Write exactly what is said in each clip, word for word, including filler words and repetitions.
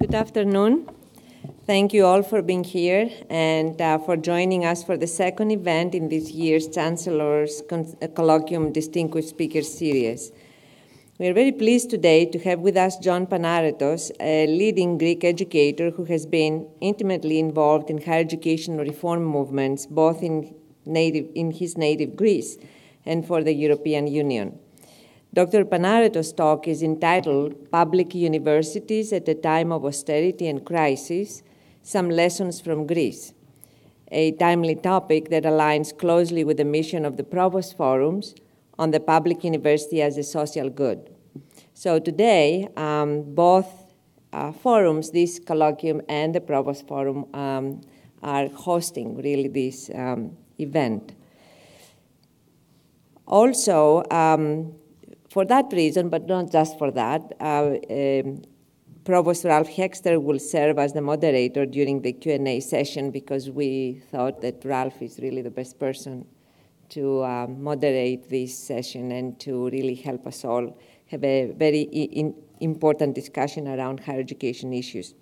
Good afternoon. Thank you all for being here and uh, for joining us for the second event in this year's Chancellor's Colloquium Distinguished Speaker Series. We are very pleased today to have with us John Panaretos, a leading Greek educator who has been intimately involved in higher education reform movements, both in, native, in his native Greece and for the European Union. Doctor Panaretos' talk is entitled Public Universities at a Time of Austerity and Crisis, Some Lessons from Greece, a timely topic that aligns closely with the mission of the Provost Forums on the public university as a social good. So today, um, both uh, forums, this colloquium and the Provost Forum, um, are hosting really this um, event. Also, um, For that reason, but not just for that, uh, uh, Provost Ralph Hexter will serve as the moderator during the Q and A session because we thought that Ralph is really the best person to uh, moderate this session and to really help us all have a very in- important discussion around higher education issues.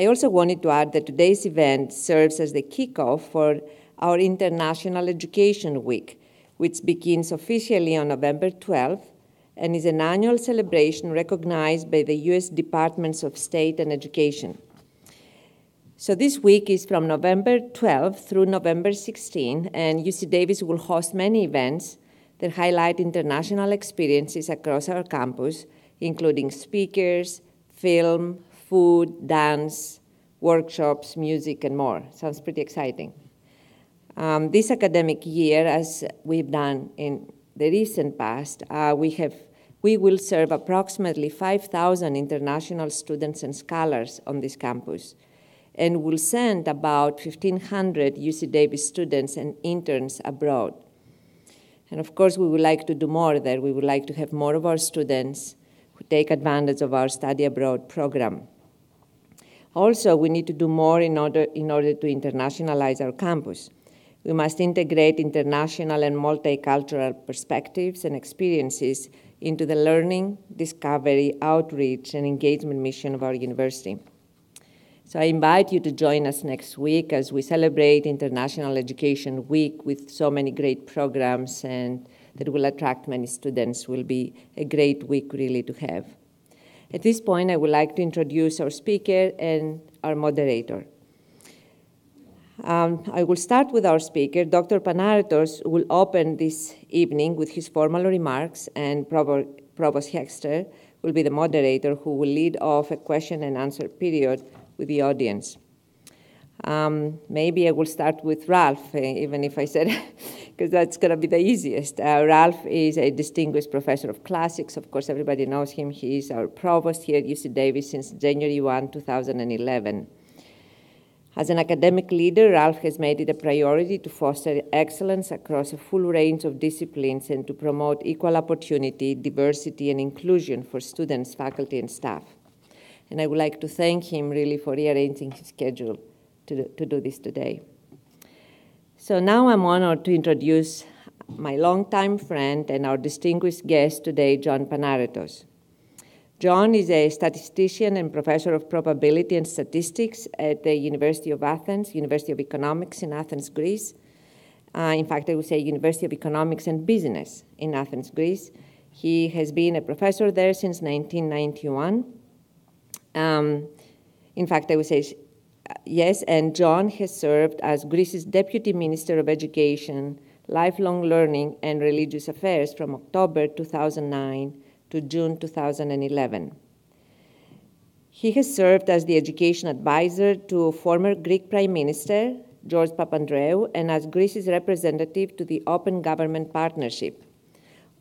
I also wanted to add that today's event serves as the kickoff for our International Education Week, which begins officially on November twelfth and is an annual celebration recognized by the U S Departments of State and Education. So this week is from November twelfth through November sixteenth, and U C Davis will host many events that highlight international experiences across our campus, including speakers, film, food, dance, workshops, music, and more. Sounds pretty exciting. Um, this academic year, as we've done in the recent past, uh, we have we will serve approximately five thousand international students and scholars on this campus, and will send about fifteen hundred U C Davis students and interns abroad. And of course, we would like to do more there. We would like to have more of our students who take advantage of our study abroad program. Also, we need to do more in order in order to internationalize our campus. We must integrate international and multicultural perspectives and experiences into the learning, discovery, outreach, and engagement mission of our university. So I invite you to join us next week as we celebrate International Education Week with so many great programs and that will attract many students. It will be a great week really to have. At this point, I would like to introduce our speaker and our moderator. Um, I will start with our speaker. Doctor Panaretos will open this evening with his formal remarks, and Provo- Provost Hexter will be the moderator who will lead off a question and answer period with the audience. Um, maybe I will start with Ralph, even if I said, because that's going to be the easiest. Uh, Ralph is a distinguished professor of classics. Of course, everybody knows him. He is our provost here at U C Davis since January first, two thousand eleven. As an academic leader, Ralph has made it a priority to foster excellence across a full range of disciplines and to promote equal opportunity, diversity, and inclusion for students, faculty, and staff. And I would like to thank him really for rearranging his schedule to, to do this today. So now I'm honored to introduce my longtime friend and our distinguished guest today, John Panaretos. John is a statistician and professor of probability and statistics at the University of Athens, University of Economics in Athens, Greece. Uh, in fact, I would say University of Economics and Business in Athens, Greece. He has been a professor there since nineteen ninety-one. Um, in fact, I would say yes, and John has served as Greece's Deputy Minister of Education, Lifelong Learning, and Religious Affairs from October two thousand nine to June two thousand eleven. He has served as the education advisor to former Greek Prime Minister George Papandreou and as Greece's representative to the Open Government Partnership.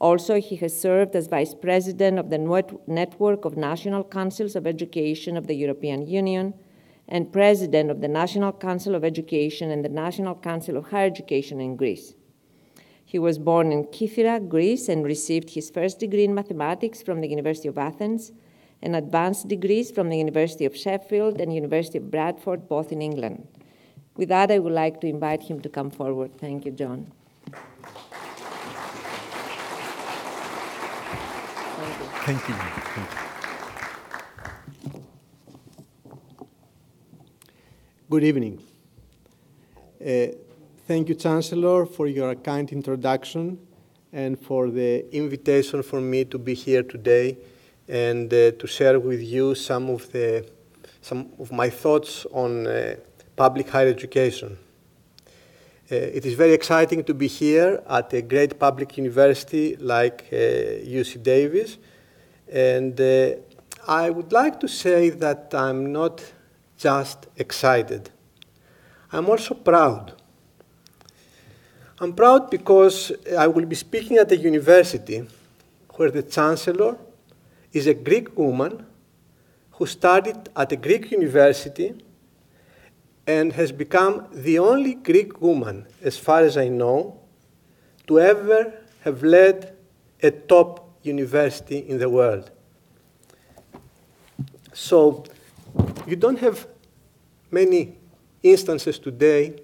Also, he has served as vice president of the Network of National Councils of Education of the European Union and president of the National Council of Education and the National Council of Higher Education in Greece. He was born in Kythira, Greece, and received his first degree in mathematics from the University of Athens and advanced degrees from the University of Sheffield and University of Bradford, both in England. With that, I would like to invite him to come forward. Thank you, John. Thank you. Thank you. Good evening. Uh, thank you, Chancellor, for your kind introduction and for the invitation for me to be here today and uh, to share with you some of, the, some of my thoughts on uh, public higher education. Uh, it is very exciting to be here at a great public university like uh, U C Davis, and uh, I would like to say that I'm not just excited. I'm also proud. I'm proud because I will be speaking at a university where the Chancellor is a Greek woman who studied at a Greek university and has become the only Greek woman, as far as I know, to ever have led a top university in the world. So you don't have many instances today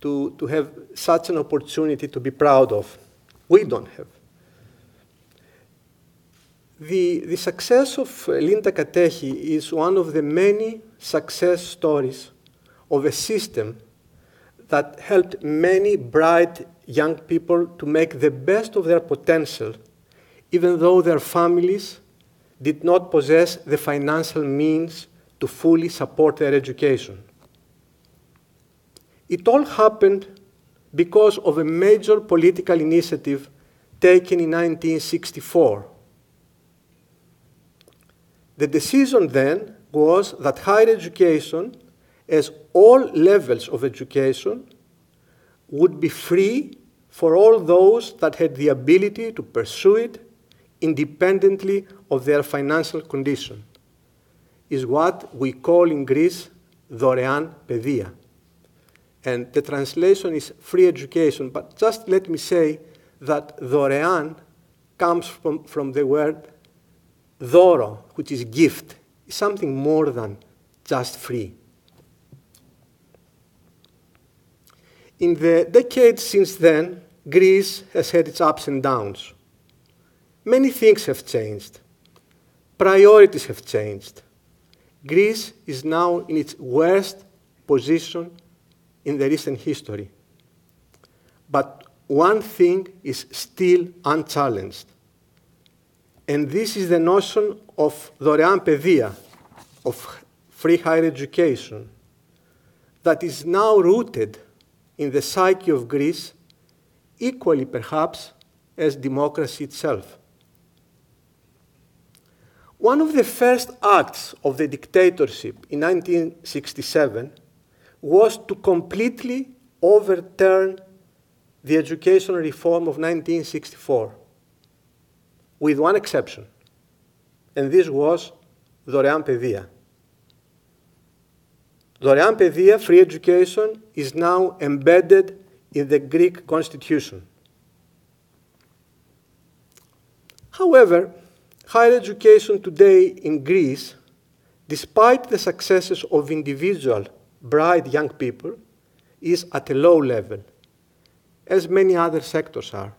to, to have such an opportunity to be proud of. We don't have. The, the success of Linda Katehi is one of the many success stories of a system that helped many bright young people to make the best of their potential, even though their families did not possess the financial means to fully support their education. It all happened because of a major political initiative taken in nineteen sixty-four. The decision then was that higher education, as all levels of education, would be free for all those that had the ability to pursue it independently of their financial condition, is what we call in Greece Doreán Paideía. And the translation is free education, but just let me say that Doreán comes from, from the word doro, which is gift, something more than just free. In the decades since then, Greece has had its ups and downs. Many things have changed. Priorities have changed. Greece is now in its worst position in the recent history. But one thing is still unchallenged, and this is the notion of Doreán Paideía, of free higher education, that is now rooted in the psyche of Greece, equally perhaps as democracy itself. One of the first acts of the dictatorship in nineteen sixty-seven was to completely overturn the educational reform of nineteen sixty-four, with one exception, and this was Doreán Paideía. Doreán Paideía, free education, is now embedded in the Greek constitution. However, higher education today in Greece, despite the successes of individual, bright young people, is at a low level, as many other sectors are.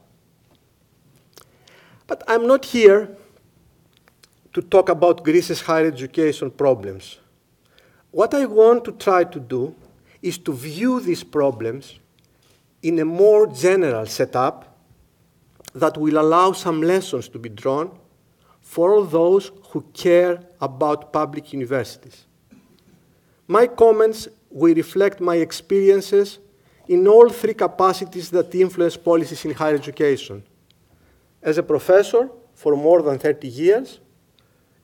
But I'm not here to talk about Greece's higher education problems. What I want to try to do is to view these problems in a more general setup that will allow some lessons to be drawn for all those who care about public universities. My comments will reflect my experiences in all three capacities that influence policies in higher education: as a professor for more than thirty years,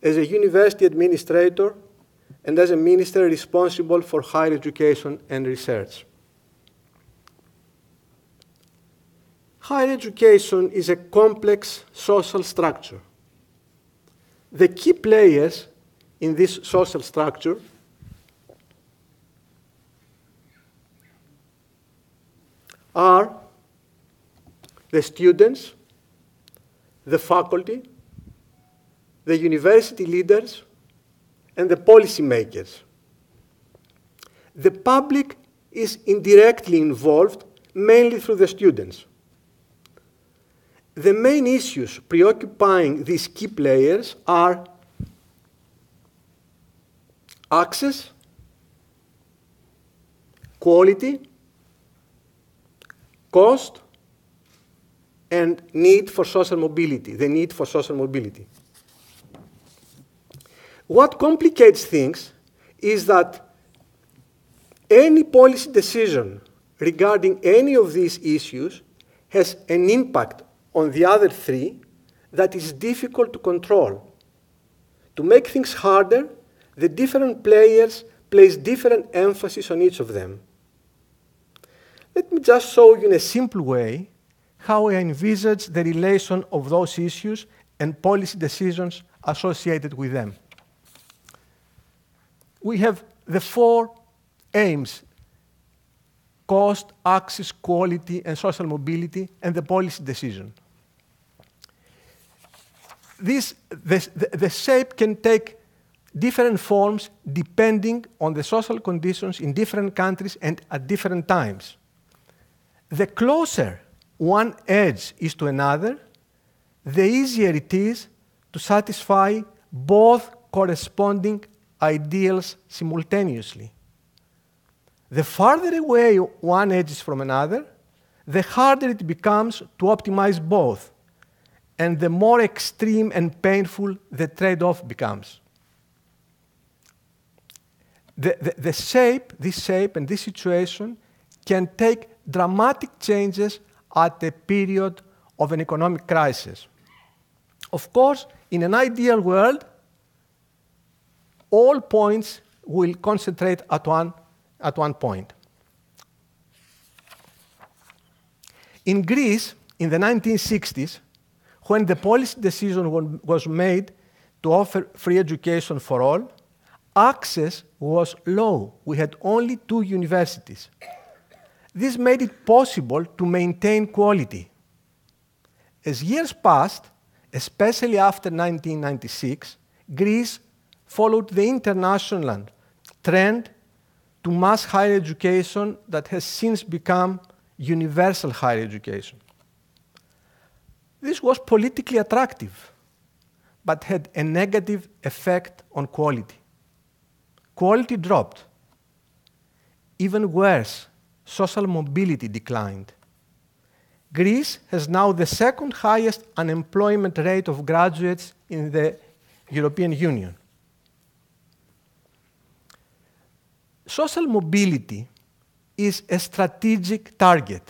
as a university administrator, and as a minister responsible for higher education and research. Higher education is a complex social structure. The key players in this social structure are the students, the faculty, the university leaders, and the policymakers. The public is indirectly involved, mainly through the students. The main issues preoccupying these key players are access, quality, cost, and need for social mobility, the need for social mobility. What complicates things is that any policy decision regarding any of these issues has an impact on the other three that is difficult to control. To make things harder, the different players place different emphasis on each of them. Let me just show you in a simple way how I envisage the relation of those issues and policy decisions associated with them. We have the four aims: cost, access, quality, and social mobility, and the policy decision. This, this, the, the shape can take different forms depending on the social conditions in different countries and at different times. The closer one edge is to another, the easier it is to satisfy both corresponding ideals simultaneously. The farther away one edge is from another, the harder it becomes to optimize both, and the more extreme and painful the trade-off becomes. The, the, the shape, this shape and this situation can take dramatic changes at a period of an economic crisis. Of course, in an ideal world, all points will concentrate at one, at one point. In Greece, in the nineteen sixties, when the policy decision was made to offer free education for all, access was low. We had only two universities. This made it possible to maintain quality. As years passed, especially after nineteen ninety-six, Greece followed the international trend to mass higher education that has since become universal higher education. This was politically attractive, but had a negative effect on quality. Quality dropped. Even worse, social mobility declined. Greece has now the second highest unemployment rate of graduates in the European Union. Social mobility is a strategic target.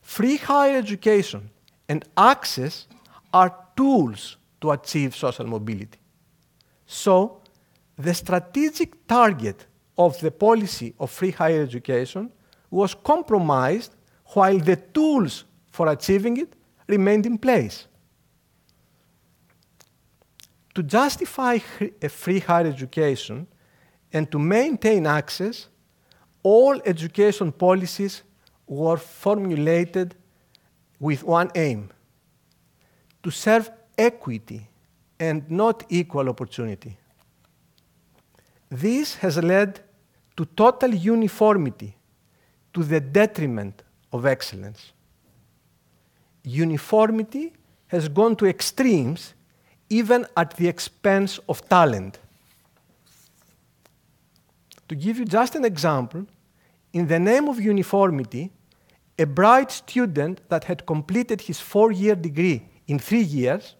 Free higher education and access are tools to achieve social mobility. So, the strategic target of the policy of free higher education was compromised while the tools for achieving it remained in place. To justify a free higher education and to maintain access, all education policies were formulated with one aim: to serve equity and not equal opportunity. This has led to total uniformity, to the detriment of excellence. Uniformity has gone to extremes, even at the expense of talent. To give you just an example, in the name of uniformity, a bright student that had completed his four-year degree in three years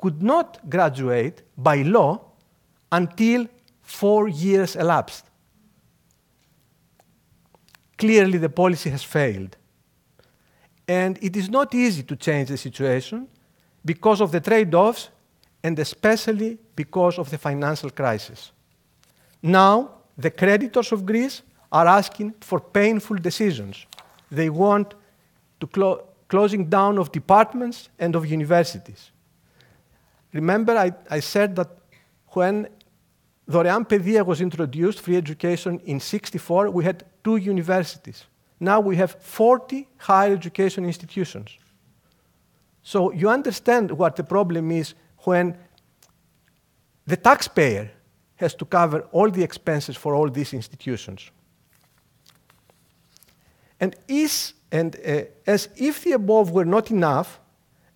could not graduate by law until four years elapsed. Clearly, the policy has failed. And it is not easy to change the situation because of the trade-offs and especially because of the financial crisis. Now, the creditors of Greece are asking for painful decisions. They want to clo- closing down of departments and of universities. Remember, I, I said that when Doreán Paideía was introduced, free education, in sixty-four, we had two universities. Now we have forty higher education institutions. So you understand what the problem is when the taxpayer has to cover all the expenses for all these institutions. And, is, and uh, as if the above were not enough,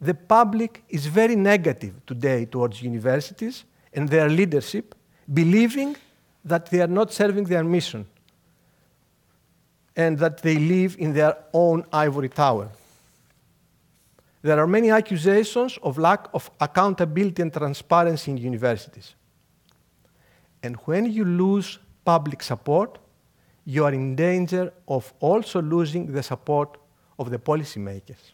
the public is very negative today towards universities and their leadership, believing that they are not serving their mission. and that they live in their own ivory tower. There are many accusations of lack of accountability and transparency in universities. And when you lose public support, you are in danger of also losing the support of the policymakers.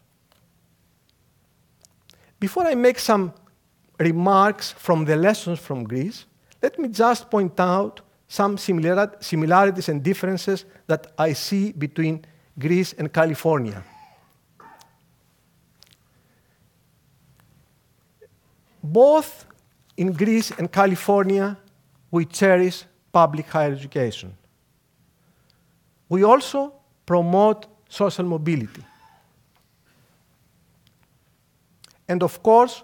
Before I make some remarks from the lessons from Greece, let me just point out some similar similarities and differences that I see between Greece and California. Both in Greece and California, we cherish public higher education. We also promote social mobility. And of course,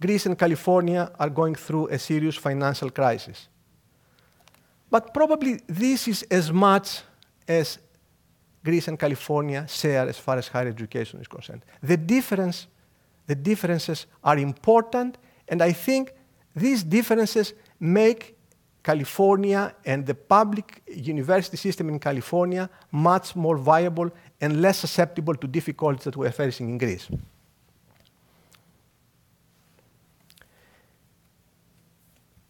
Greece and California are going through a serious financial crisis. But probably this is as much as Greece and California share as far as higher education is concerned. The difference, the differences are important, and I think these differences make California and the public university system in California much more viable and less susceptible to difficulties that we're facing in Greece.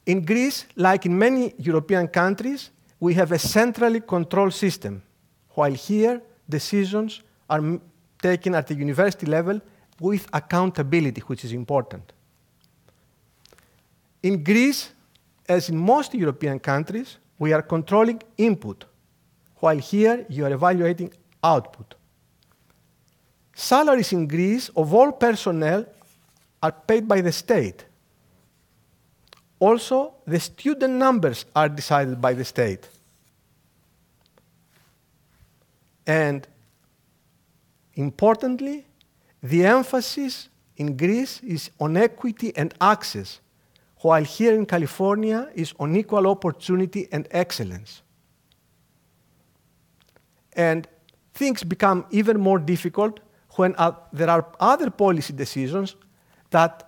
In Greece, like in many European countries, we have a centrally controlled system, while here decisions are taken at the university level with accountability, which is important. In Greece, as in most European countries, we are controlling input, while here you are evaluating output. Salaries in Greece of all personnel are paid by the state. Also, the student numbers are decided by the state. And importantly, the emphasis in Greece is on equity and access, while here in California is on equal opportunity and excellence. And things become even more difficult when uh, there are other policy decisions that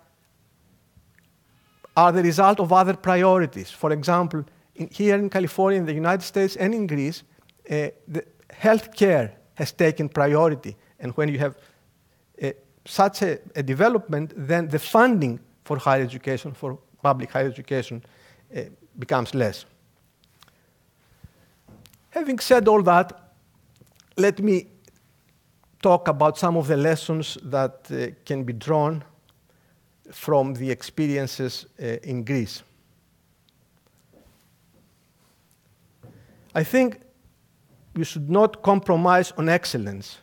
are the result of other priorities. For example, in, here in California, in the United States, and in Greece, uh, the healthcare has taken priority. And when you have uh, such a, a development, then the funding for higher education, for public higher education, uh, becomes less. Having said all that, let me talk about some of the lessons that uh, can be drawn from the experiences uh, in Greece. I think we should not compromise on excellence,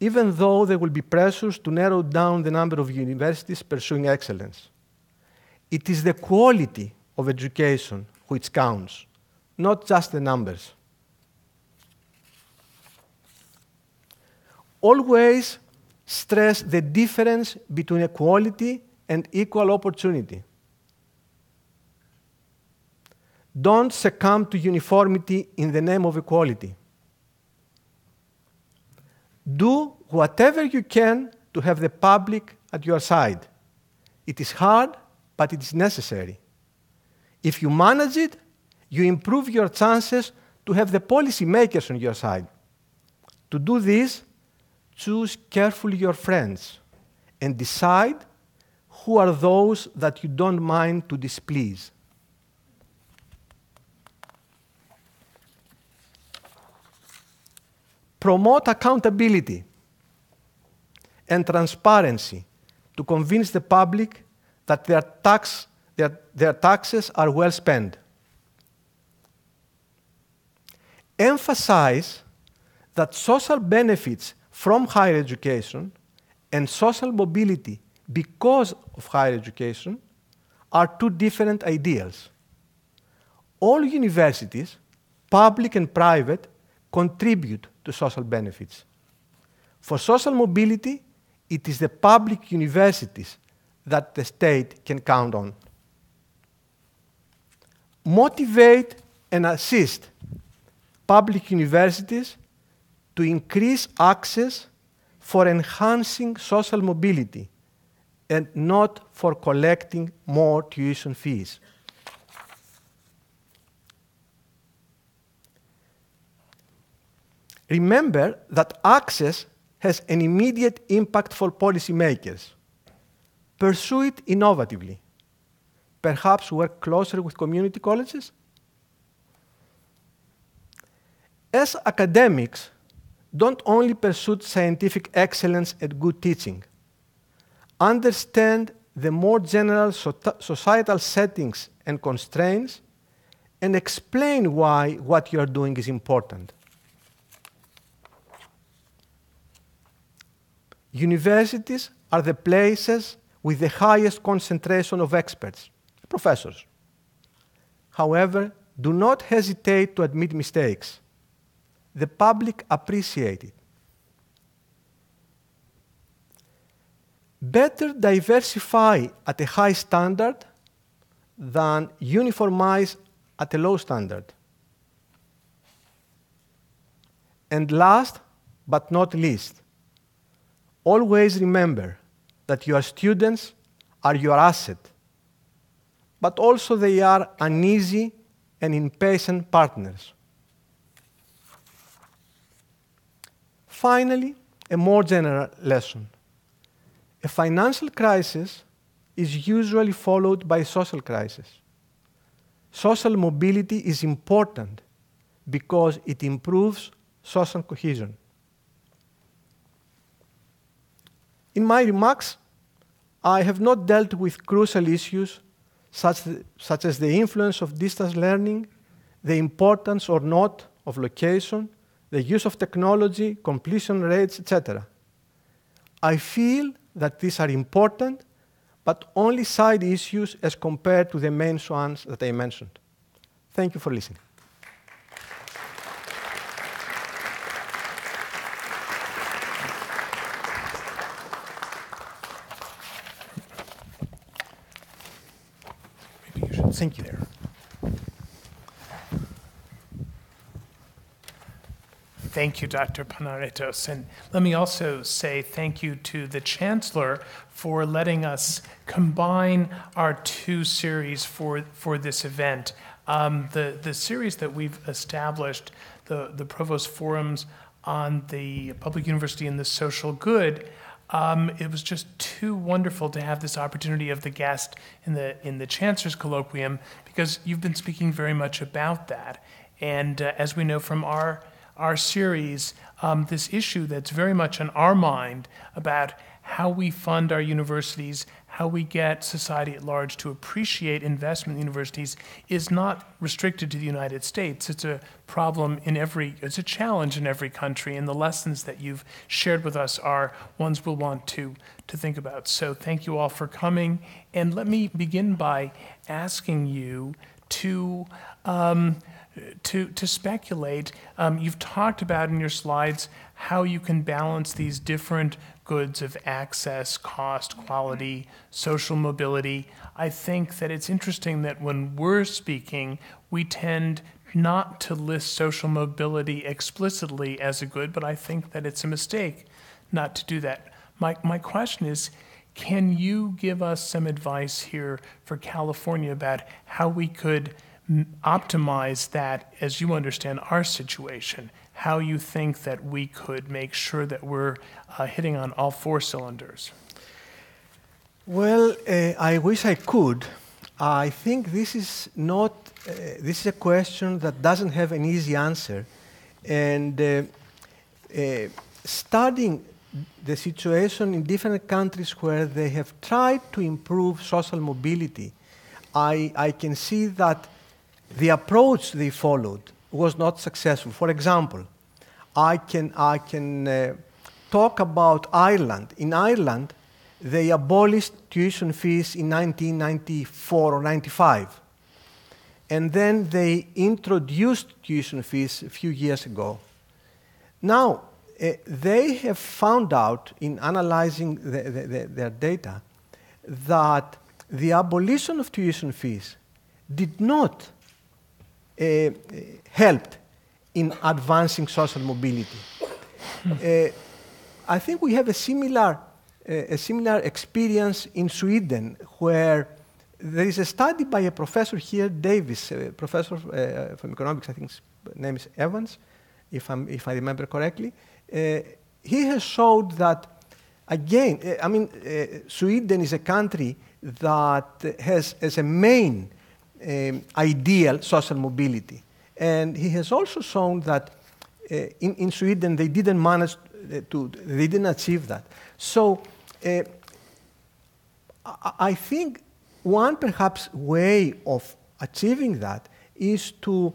even though there will be pressures to narrow down the number of universities pursuing excellence. It is the quality of education which counts, not just the numbers. Always stress the difference between equality and equal opportunity. Don't succumb to uniformity in the name of equality. Do whatever you can to have the public at your side. It is hard, but it is necessary. If you manage it, you improve your chances to have the policymakers on your side. To do this, choose carefully your friends and decide who are those that you don't mind to displease. Promote accountability and transparency to convince the public that their, tax, their, their taxes are well spent. Emphasize that social benefits from higher education and social mobility because of higher education are two different ideals. All universities, public and private, contribute to social benefits. For social mobility, it is the public universities that the state can count on. Motivate and assist public universities to increase access for enhancing social mobility and not for collecting more tuition fees. Remember that access has an immediate impact for policymakers. Pursue it innovatively. Perhaps work closer with community colleges? As academics, don't only pursue scientific excellence and good teaching. Understand the more general societal settings and constraints, and explain why what you are doing is important. Universities are the places with the highest concentration of experts, professors. However, do not hesitate to admit mistakes. The public appreciate it. Better diversify at a high standard than uniformize at a low standard. And last but not least, always remember that your students are your asset, but also they are uneasy and impatient partners. Finally, a more general lesson. A financial crisis is usually followed by a social crisis. Social mobility is important because it improves social cohesion. In my remarks, I have not dealt with crucial issues such, such as the influence of distance learning, the importance or not of location, the use of technology, completion rates, et cetera. I feel that these are important, but only side issues as compared to the main ones that I mentioned. Thank you for listening. Maybe you should thank you there. Thank you, Doctor Panaretos. And let me also say thank you to the Chancellor for letting us combine our two series for, for this event. Um, the, the series that we've established, the, the Provost Forums on the Public University and the Social Good, um, it was just too wonderful to have this opportunity of the guest in the, in the Chancellor's Colloquium, because you've been speaking very much about that. And uh, as we know from our our series, um, this issue that's very much on our mind about how we fund our universities, how we get society at large to appreciate investment in universities is not restricted to the United States. It's a problem in every, it's a challenge in every country, and the lessons that you've shared with us are ones we'll want to, to think about. So thank you all for coming, and let me begin by asking you to um, To, to speculate, um, you've talked about in your slides how you can balance these different goods of access, cost, quality, social mobility. I think that it's interesting that when we're speaking, we tend not to list social mobility explicitly as a good, but I think that it's a mistake not to do that. My, my question is, can you give us some advice here for California about how we could optimize that, as you understand our situation, how you think that we could make sure that we're uh, hitting on all four cylinders? Well, uh, I wish I could. I think this is not, uh, this is a question that doesn't have an easy answer. And uh, uh, studying the situation in different countries where they have tried to improve social mobility, I, I can see that the approach they followed was not successful. For example, I can, I can uh, talk about Ireland. In Ireland, they abolished tuition fees in nineteen ninety-four or ninety-five. And then they introduced tuition fees a few years ago. Now, uh, they have found out in analyzing the, the, the, their data that the abolition of tuition fees did not Uh, helped in advancing social mobility. uh, I think we have a similar, uh, a similar experience in Sweden, where there is a study by a professor here, Davis, a professor uh, from economics, I think his name is Evans, if, I'm, if I remember correctly. Uh, he has showed that, again, uh, I mean, uh, Sweden is a country that has as a main um, ideal social mobility. And he has also shown that uh, in, in Sweden they didn't manage to, they didn't achieve that. So uh, I think one perhaps way of achieving that is to,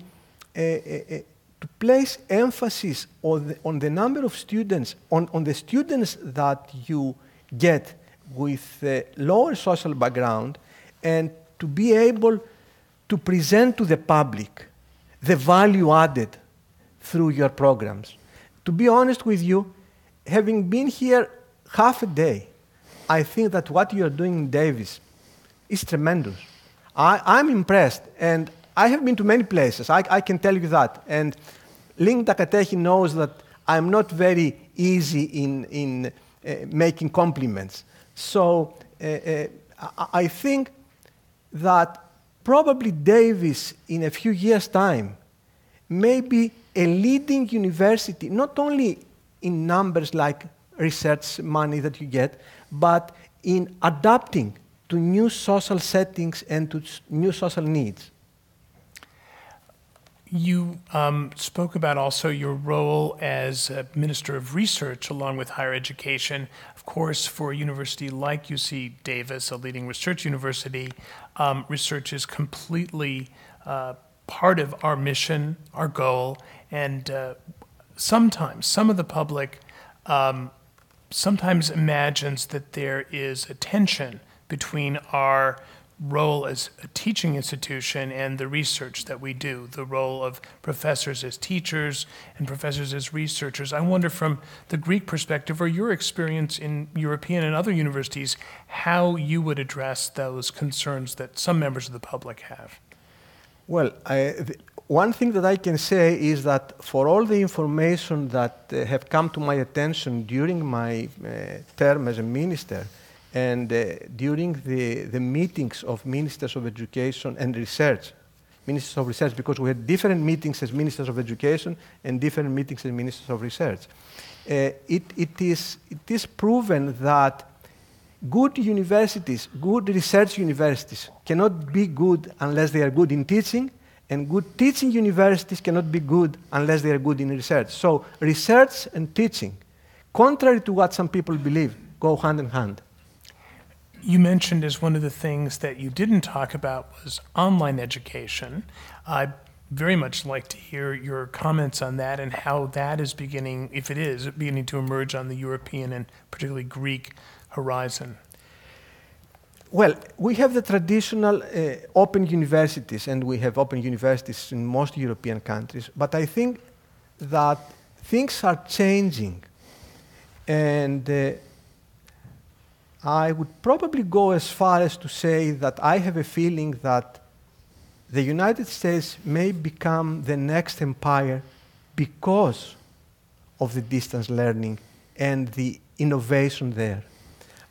uh, uh, to place emphasis on the, on the number of students, on, on the students that you get with a lower social background, and to be able to present to the public the value added through your programs. To be honest with you, having been here half a day, I think that what you're doing in Davis is tremendous. I, I'm impressed, and I have been to many places, I, I can tell you that. And Linda Katehi knows that I'm not very easy in, in uh, making compliments. So uh, uh, I think that probably Davis, in a few years' time, may be a leading university, not only in numbers like research money that you get, but in adapting to new social settings and to new social needs. You um, spoke about also your role as a Minister of Research along with higher education. Of course, for a university like U C Davis, a leading research university, Um, research is completely uh, part of our mission, our goal, and uh, sometimes some of the public um, sometimes imagines that there is a tension between our role as a teaching institution and the research that we do, the role of professors as teachers and professors as researchers. I wonder, from the Greek perspective or your experience in European and other universities, how you would address those concerns that some members of the public have. Well, I, the, one thing that I can say is that for all the information that uh, have come to my attention during my uh, term as a minister, and uh, during the, the meetings of Ministers of Education and Research, Ministers of Research, because we had different meetings as Ministers of Education and different meetings as Ministers of Research, uh, it, it, is, it is proven that good universities, good research universities, cannot be good unless they are good in teaching, and good teaching universities cannot be good unless they are good in research. So research and teaching, contrary to what some people believe, go hand in hand. You mentioned as one of the things that you didn't talk about was online education. I'd very much like to hear your comments on that and how that is beginning, if it is, beginning to emerge on the European and particularly Greek horizon. Well, we have the traditional uh, open universities, and we have open universities in most European countries, but I think that things are changing, and uh, I would probably go as far as to say that I have a feeling that the United States may become the next empire because of the distance learning and the innovation there.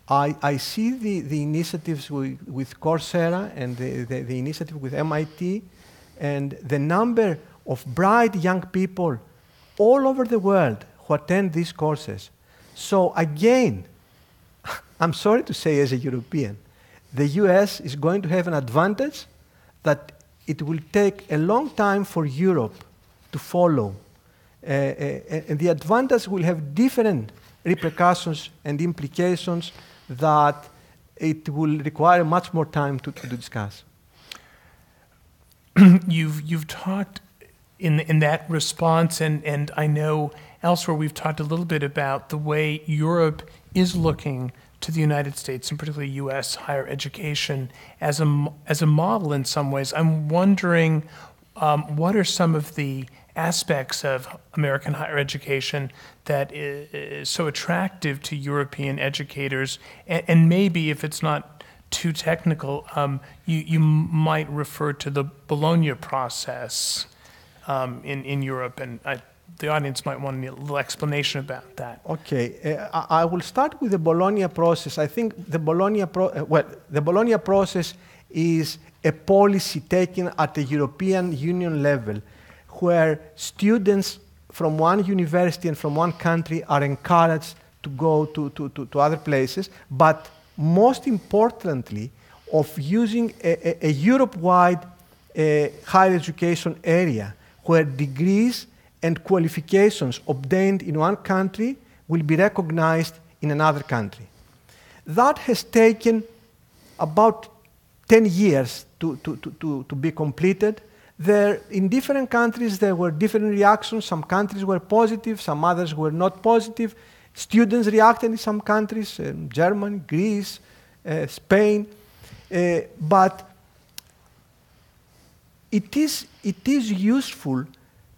I, I see the, the initiatives with, with Coursera and the, the, the initiative with M I T, and the number of bright young people all over the world who attend these courses. So again, I'm sorry to say, as a European, the U S is going to have an advantage that it will take a long time for Europe to follow. Uh, uh, and the advantage will have different repercussions and implications that it will require much more time to, to discuss. You've, you've talked in, in that response, and, and I know elsewhere we've talked a little bit about the way Europe is looking to the United States, and particularly U S higher education, as a, as a model in some ways. I'm wondering um, what are some of the aspects of American higher education that is, is so attractive to European educators, and, and maybe, if it's not too technical, um, you, you might refer to the Bologna process um, in, in Europe, and I, the audience might want a little explanation about that. Okay, uh, I will start with the Bologna process. I think the Bologna pro uh, well, the Bologna process is a policy taken at the European Union level, where students from one university and from one country are encouraged to go to, to, to, to other places, but most importantly, of using a, a, a Europe-wide uh, higher education area where degrees and qualifications obtained in one country will be recognized in another country. That has taken about ten years to, to, to, to, to be completed. There, in different countries, there were different reactions. Some countries were positive, some others were not positive. Students reacted in some countries, um, Germany, Greece, uh, Spain. Uh, but it is, it is useful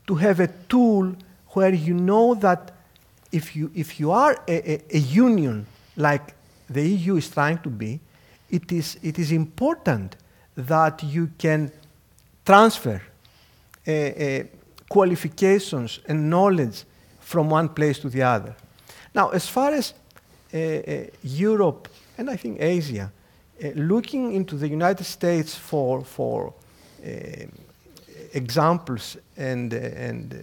to have a tool where you know that if you, if you are a, a, a union like the E U is trying to be, it is, it is important that you can transfer uh, uh, qualifications and knowledge from one place to the other. Now, as far as uh, uh, Europe and I think Asia, uh, looking into the United States for, for uh, examples and, uh, and uh,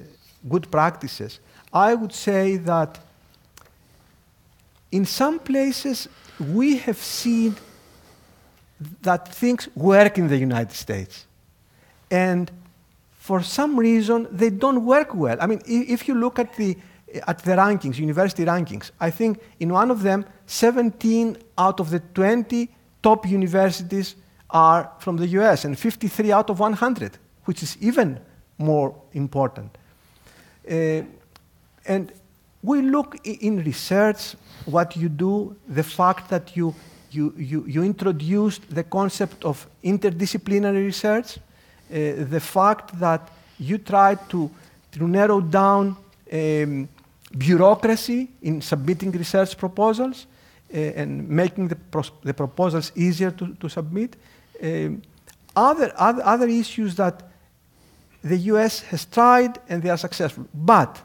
good practices, I would say that in some places we have seen that things work in the United States. And for some reason, they don't work well. I mean, if you look at the, at the rankings, university rankings, I think in one of them, seventeen out of the twenty top universities are from the U S, and fifty-three out of one hundred, which is even more important. Uh, and we look in research, what you do, the fact that you, you, you, you introduced the concept of interdisciplinary research, Uh, the fact that you try to, to narrow down um, bureaucracy in submitting research proposals uh, and making the, the proposals easier to, to submit. Um, other, other, other issues that the U S has tried and they are successful. But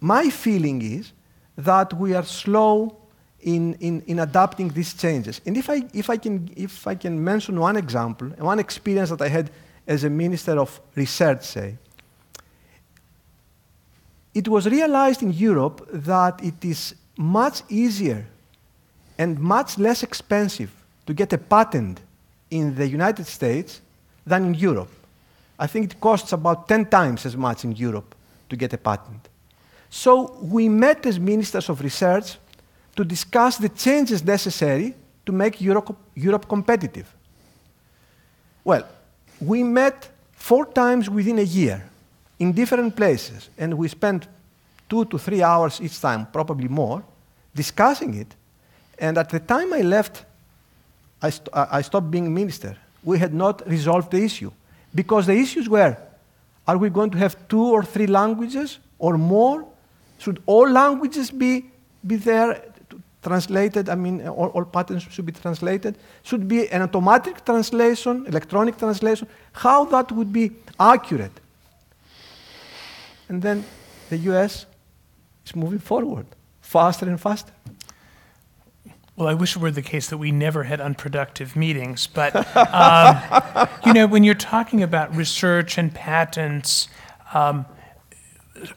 my feeling is that we are slow in, in, in adapting these changes. And if I, if, I can, if I can mention one example, one experience that I had as a minister of research, say. It was realized in Europe that it is much easier and much less expensive to get a patent in the United States than in Europe. I think it costs about ten times as much in Europe to get a patent. So we met as ministers of research to discuss the changes necessary to make Europe, Europe competitive. Well, we met four times within a year in different places, and we spent two to three hours each time, probably more, discussing it. And at the time I left, I, st I stopped being minister. We had not resolved the issue, because the issues were, are we going to have two or three languages or more? Should all languages be, be there translated? I mean, all, all patents should be translated. Should be an automatic translation, electronic translation, how that would be accurate. And then the U S is moving forward faster and faster. Well, I wish it were the case that we never had unproductive meetings, but um, you know, when you're talking about research and patents, um,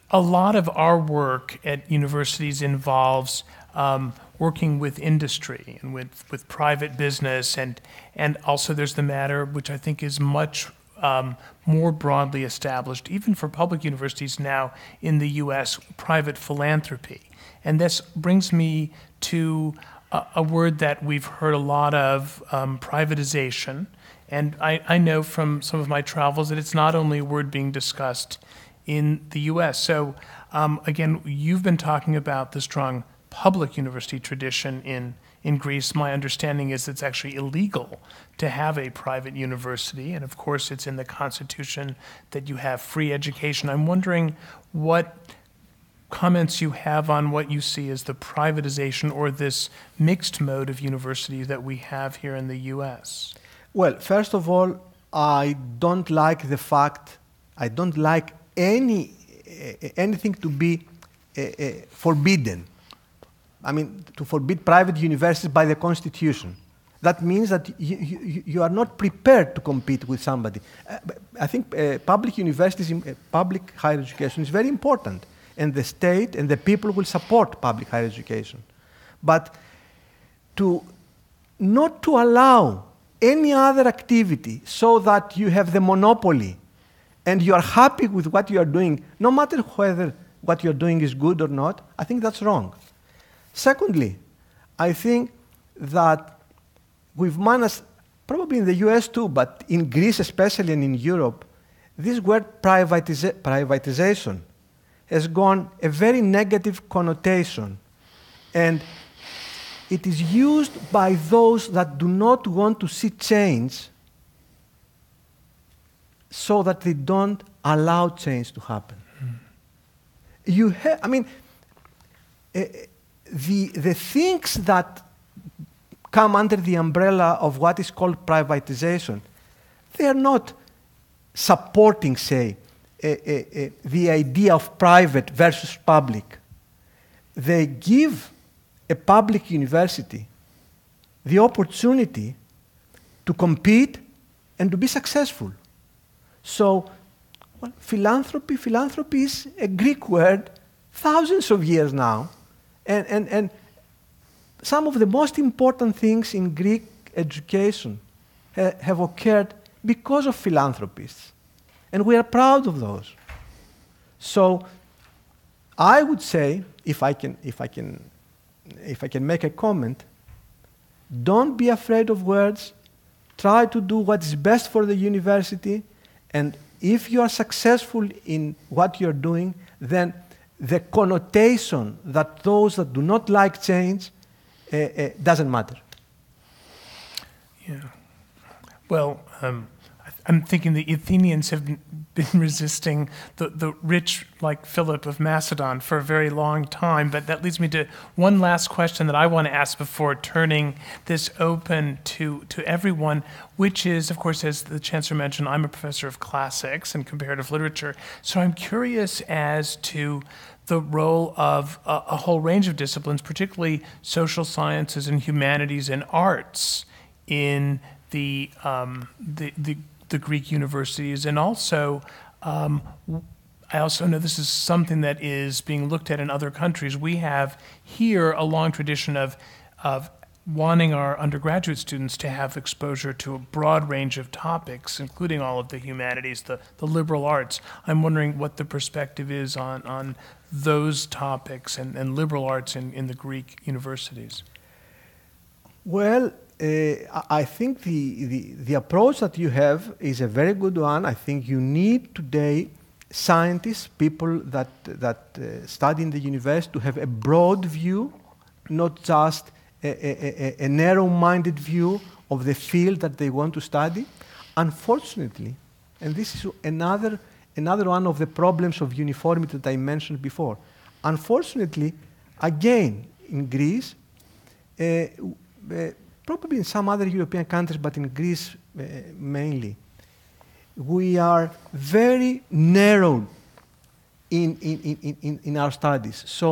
a lot of our work at universities involves um, working with industry and with, with private business, and, and also there's the matter, which I think is much um, more broadly established, even for public universities now in the U S, private philanthropy. And this brings me to a, a word that we've heard a lot of, um, privatization. And I, I know from some of my travels that it's not only a word being discussed in the U S. So um, again, you've been talking about the strong public university tradition in, in Greece. My understanding is it's actually illegal to have a private university, and of course it's in the constitution that you have free education. I'm wondering what comments you have on what you see as the privatization or this mixed mode of university that we have here in the U S. Well, first of all, I don't like the fact, I don't like any anything to be uh, uh, forbidden. I mean, to forbid private universities by the Constitution. That means that you, you, you are not prepared to compete with somebody. Uh, I think uh, public universities, uh, public higher education is very important, and the state and the people will support public higher education. But to not to allow any other activity so that you have the monopoly and you are happy with what you are doing, no matter whether what you are doing is good or not, I think that's wrong. Secondly, I think that we've managed, probably in the U S too, but in Greece especially and in Europe, this word privatiza privatization has gone a very negative connotation. And it is used by those that do not want to see change so that they don't allow change to happen. Mm. You have, I mean, uh, the, the things that come under the umbrella of what is called privatization, they are not supporting, say, a, a, a, the idea of private versus public. They give a public university the opportunity to compete and to be successful. So, well, philanthropy, philanthropy is a Greek word, thousands of years now, and, and, and some of the most important things in Greek education ha have occurred because of philanthropists, and we are proud of those. So I would say, if I can, if I can, if I can make a comment, don't be afraid of words, try to do what is best for the university, and if you are successful in what you're doing, then the connotation that those that do not like change Uh, uh, doesn't matter. Yeah. Well, um, I th I'm thinking the Athenians have been, been resisting the, the rich like Philip of Macedon for a very long time, but that leads me to one last question that I want to ask before turning this open to, to everyone, which is, of course, as the Chancellor mentioned, I'm a professor of classics and comparative literature, so I'm curious as to the role of a, a whole range of disciplines, particularly social sciences and humanities and arts in the, um, the, the, the Greek universities. And also, um, I also know this is something that is being looked at in other countries. We have here a long tradition of, of wanting our undergraduate students to have exposure to a broad range of topics, including all of the humanities, the, the liberal arts. I'm wondering what the perspective is on, on those topics and, and liberal arts in, in the Greek universities. Well, uh, I think the, the, the approach that you have is a very good one. I think you need today scientists, people that, that uh, study in the university, to have a broad view, not just A, a, a narrow-minded view of the field that they want to study. Unfortunately, and this is another, another one of the problems of uniformity that I mentioned before, unfortunately, again, in Greece, uh, uh, probably in some other European countries, but in Greece uh, mainly, we are very narrow in, in, in, in, in our studies. So,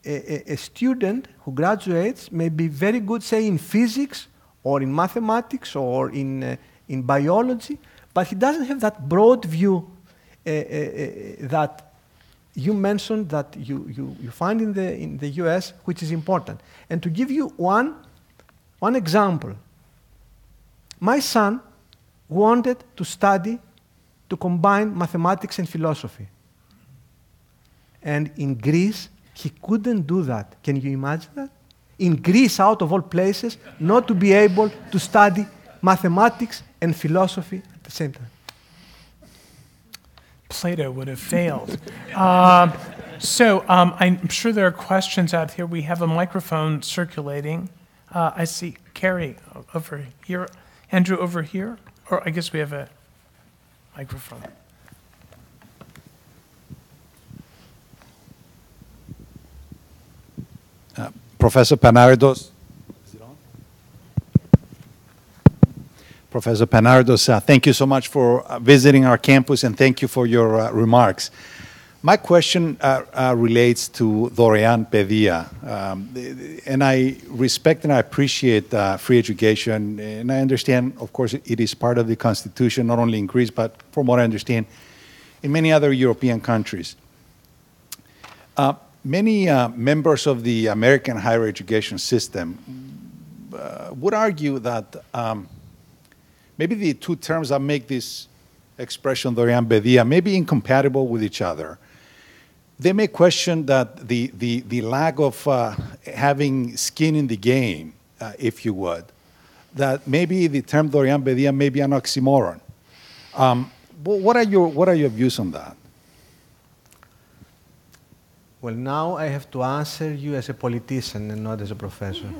A, a student who graduates may be very good, say, in physics or in mathematics or in, uh, in biology, but he doesn't have that broad view uh, uh, uh, that you mentioned that you, you, you find in the, in the U S, which is important. And to give you one, one example, my son wanted to study to combine mathematics and philosophy. And in Greece, he couldn't do that. Can you imagine that? In Greece, out of all places, not to be able to study mathematics and philosophy at the same time. Plato would have failed. um, so um, I'm sure there are questions out here. We have a microphone circulating. Uh, I see Carrie over here, Andrew over here, or I guess we have a microphone. Uh, Professor Panaretos, is it on? Professor Panaretos, uh, thank you so much for uh, visiting our campus, and thank you for your uh, remarks. My question uh, uh, relates to Doreán Paideía, um, and I respect and I appreciate uh, free education, and I understand, of course, it is part of the Constitution, not only in Greece, but from what I understand, in many other European countries. Uh, many uh, members of the American higher education system uh, would argue that um, maybe the two terms that make this expression, Doreán Paideía, may be incompatible with each other. They may question that the, the, the lack of uh, having skin in the game, uh, if you would, that maybe the term Doreán Paideía may be an oxymoron. Um, what are your, what are your views on that? Well, now I have to answer you as a politician and not as a professor.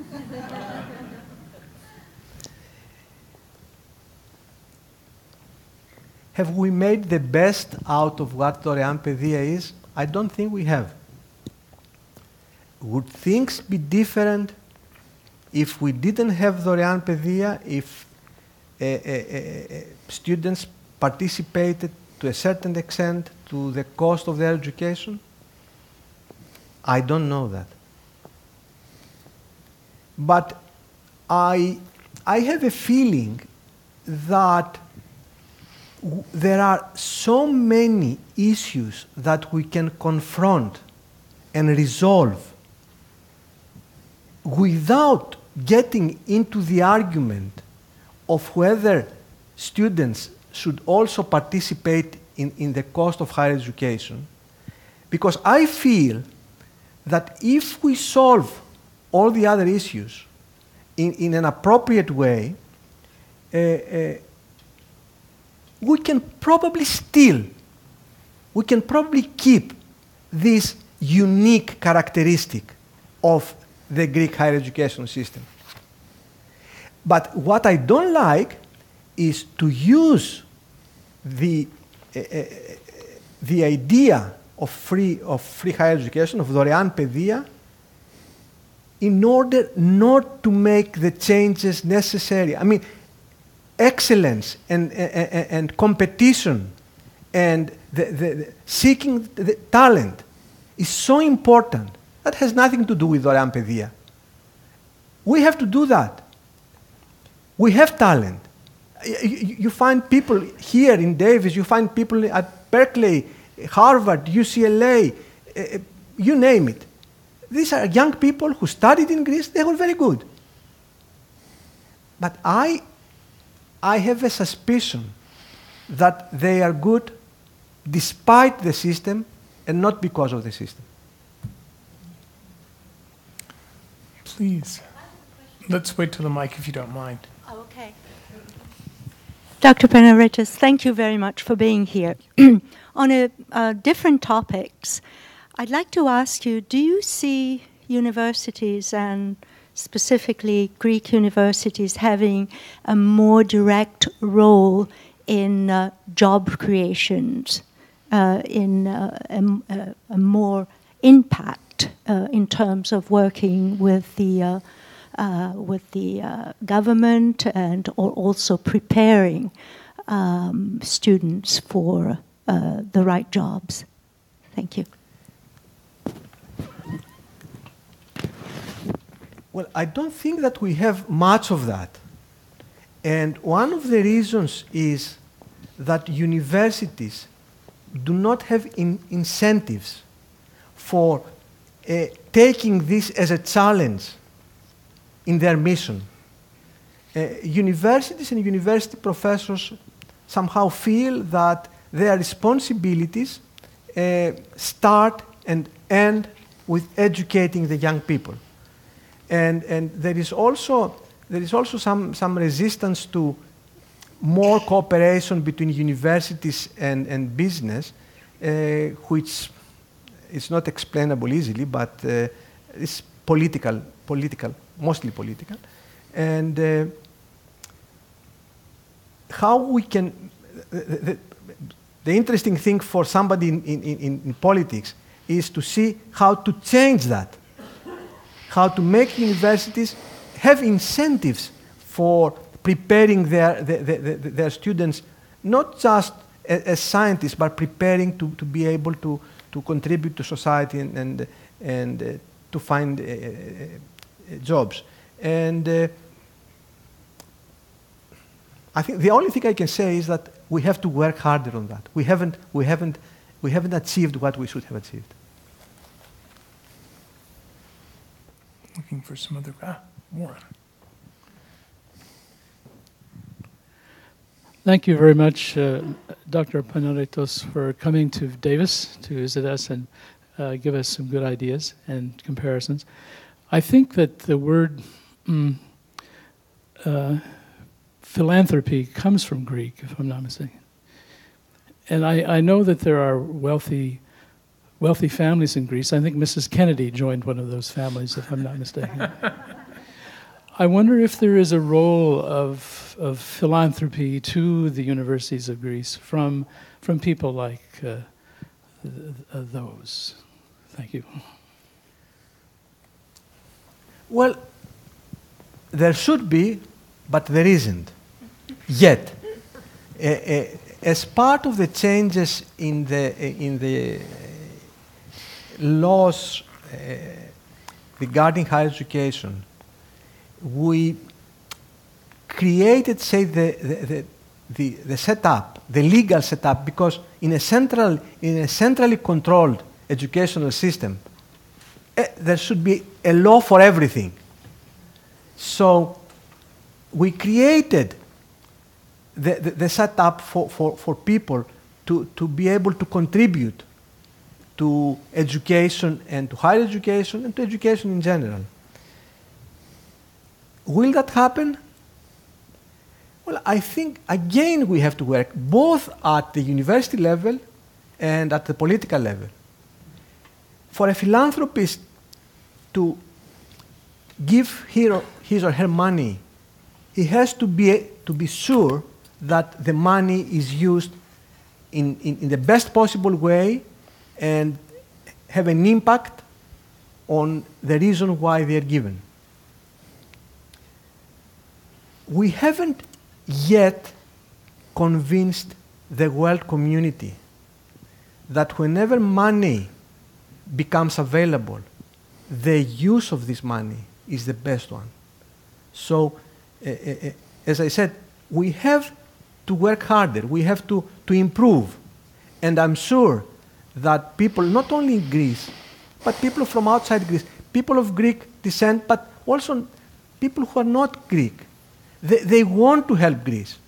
Have we made the best out of what Doreán Paideía is? I don't think we have. Would things be different if we didn't have Doreán Paideía, if uh, uh, uh, students participated to a certain extent to the cost of their education? I don't know that. But I, I have a feeling that there are so many issues that we can confront and resolve without getting into the argument of whether students should also participate in, in the cost of higher education. Because I feel that if we solve all the other issues in, in an appropriate way, uh, uh, we can probably still, we can probably keep this unique characteristic of the Greek higher education system. But what I don't like is to use the, uh, uh, the idea of free, of free higher education, of Doreán Paideía, in order not to make the changes necessary. I mean, excellence and, and, and competition and the, the, the seeking the talent is so important. That has nothing to do with Doreán Paideía. We have to do that. We have talent. You, you find people here in Davis, you find people at Berkeley, Harvard, U C L A, uh, you name it. These are young people who studied in Greece. They were very good. But I I have a suspicion that they are good despite the system and not because of the system. Please, let's wait till the mic if you don't mind. Oh, okay. Doctor Panaretos, thank you very much for being here. On a, uh, different topics, I'd like to ask you, do you see universities and specifically Greek universities having a more direct role in uh, job creations, uh, in uh, a, a more impact uh, in terms of working with the, uh, uh, with the uh, government and also preparing um, students for uh, the right jobs? Thank you. Well, I don't think that we have much of that. And one of the reasons is that universities do not have in incentives for uh, taking this as a challenge in their mission. Uh, universities and university professors somehow feel that their responsibilities uh, start and end with educating the young people. And, and there is also, there is also some, some resistance to more cooperation between universities and, and business, uh, which is not explainable easily, but uh, it's political, political, mostly political. And uh, how we can, the, the, the interesting thing for somebody in, in, in, in politics is to see how to change that. How to make universities have incentives for preparing their, their, their, their students, not just as scientists, but preparing to, to be able to, to contribute to society and, and, and uh, to find uh, uh, jobs. And uh, I think the only thing I can say is that we have to work harder on that. We haven't, we haven't, we haven't achieved what we should have achieved. Looking for some other, ah, more. Thank you very much, uh, Doctor Panaretos, for coming to Davis to visit us and uh, give us some good ideas and comparisons. I think that the word mm, uh, philanthropy comes from Greek, if I'm not mistaken. And I, I know that there are wealthy, wealthy families in Greece. I think Missus Kennedy joined one of those families, if I'm not mistaken. I wonder if there is a role of, of philanthropy to the universities of Greece from, from people like uh, th th those. Thank you. Well, there should be, but there isn't yet. Uh, uh, as part of the changes in the, uh, in the laws uh, regarding higher education, we created, say, the, the, the, the setup, the legal setup, because in a, central, in a centrally controlled educational system, eh, there should be a law for everything. So we created the, the, the setup for, for, for people to, to be able to contribute to education and to higher education and to education in general. Will that happen? Well, I think, again, we have to work both at the university level and at the political level. For a philanthropist to give his or her money, he has to be, to be sure that the money is used in, in, in the best possible way and have an impact on the reason why they are given. We haven't yet convinced the world community that whenever money becomes available, the use of this money is the best one. So, uh, uh, as I said, we have to work harder. We have to, to improve. And I'm sure that people, not only in Greece, but people from outside Greece, people of Greek descent, but also people who are not Greek, They, they want to help Greece.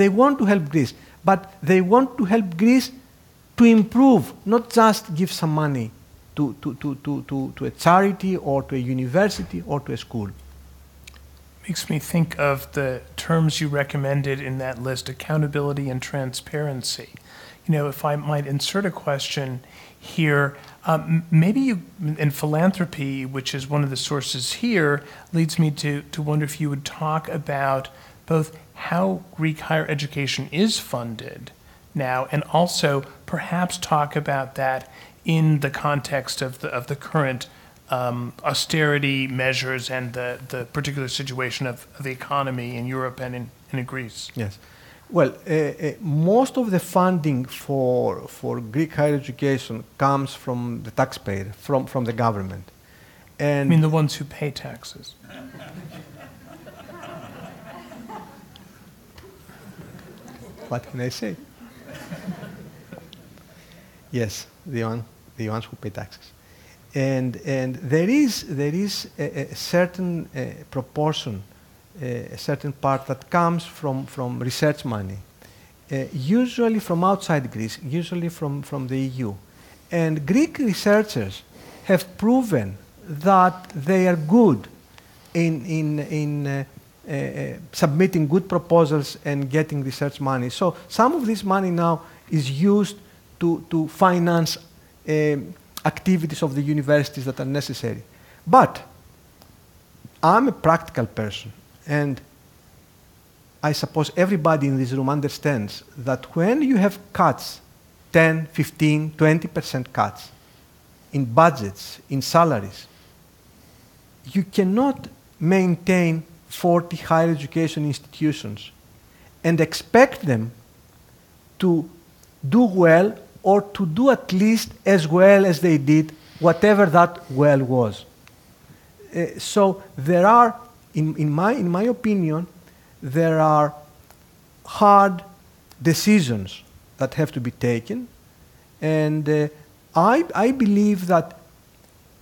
They want to help Greece, but they want to help Greece to improve, not just give some money to, to, to, to, to, to a charity or to a university or to a school. Makes me think of the terms you recommended in that list, accountability and transparency. You know, if I might insert a question here, Um, maybe you, in philanthropy, which is one of the sources here, leads me to, to wonder if you would talk about both how Greek higher education is funded now, and also perhaps talk about that in the context of the, of the current um, austerity measures and the, the particular situation of, of the economy in Europe and in, and in Greece. Yes. Well, uh, uh, most of the funding for, for Greek higher education comes from the taxpayer, from, from the government. And I mean the ones who pay taxes. What can I say? Yes, the, one, the ones who pay taxes. And, and there is, there is a, a certain uh, proportion, a certain part that comes from, from research money, uh, usually from outside Greece, usually from, from the E U. And Greek researchers have proven that they are good in, in, in uh, uh, uh, submitting good proposals and getting research money. So some of this money now is used to, to finance um, activities of the universities that are necessary. But I'm a practical person. And I suppose everybody in this room understands that when you have cuts, ten, fifteen, twenty percent cuts in budgets, in salaries, you cannot maintain forty higher education institutions and expect them to do well or to do at least as well as they did, whatever that well was. Uh, so there are, in, in, my, in my opinion, there are hard decisions that have to be taken. And uh, I, I believe that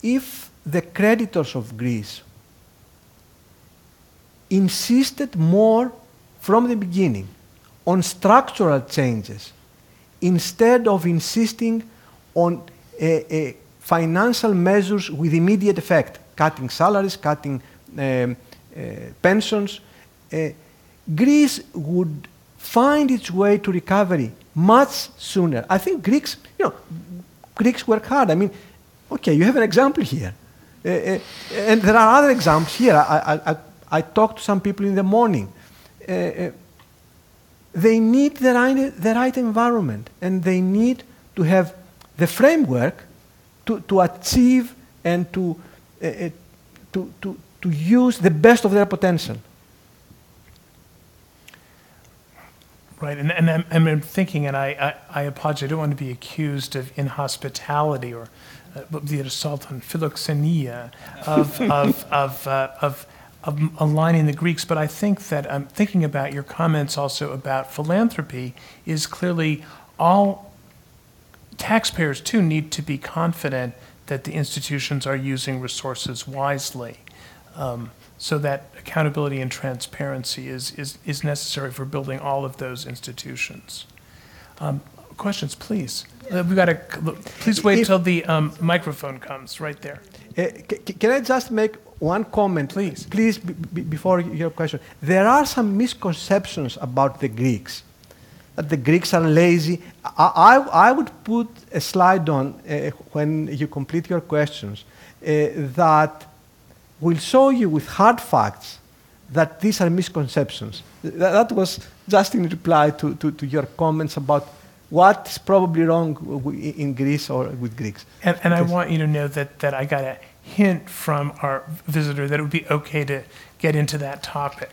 if the creditors of Greece insisted more from the beginning on structural changes instead of insisting on a, a financial measures with immediate effect, cutting salaries, cutting um, uh, pensions, uh, Greece would find its way to recovery much sooner. I think Greeks, you know, Greeks work hard. I mean, okay, you have an example here. Uh, uh, and there are other examples here. I, I, I, I talked to some people in the morning. Uh, uh, they need the right, the right environment, and they need to have the framework to, to achieve and to, uh, to, to, to use the best of their potential. Right, and, and I'm, I'm thinking, and I, I, I apologize, I don't want to be accused of inhospitality or uh, the assault on philoxenia of, of, of, uh, of Of aligning the Greeks, but I think that I'm um, thinking about your comments also about philanthropy is clearly all taxpayers too need to be confident that the institutions are using resources wisely, um, so that accountability and transparency is, is, is necessary for building all of those institutions. Um, questions, please. Uh, we got to please wait if, till the um, microphone comes right there. Uh, can I just make one comment, please, please before your question? There are some misconceptions about the Greeks, that the Greeks are lazy. I, I, I would put a slide on uh, when you complete your questions uh, that will show you with hard facts that these are misconceptions. That was just in reply to, to, to your comments about what is probably wrong in Greece or with Greeks. And, and I want you to know that, that I got a hint from our visitor that it would be okay to get into that topic.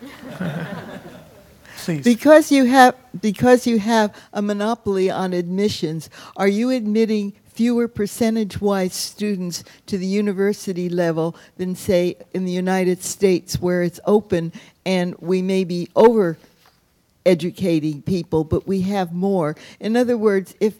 Please. Because you have because you have a monopoly on admissions, are you admitting fewer percentage-wise students to the university level than, say, in the United States, where it's open and we may be over-educating people, but we have more? In other words, if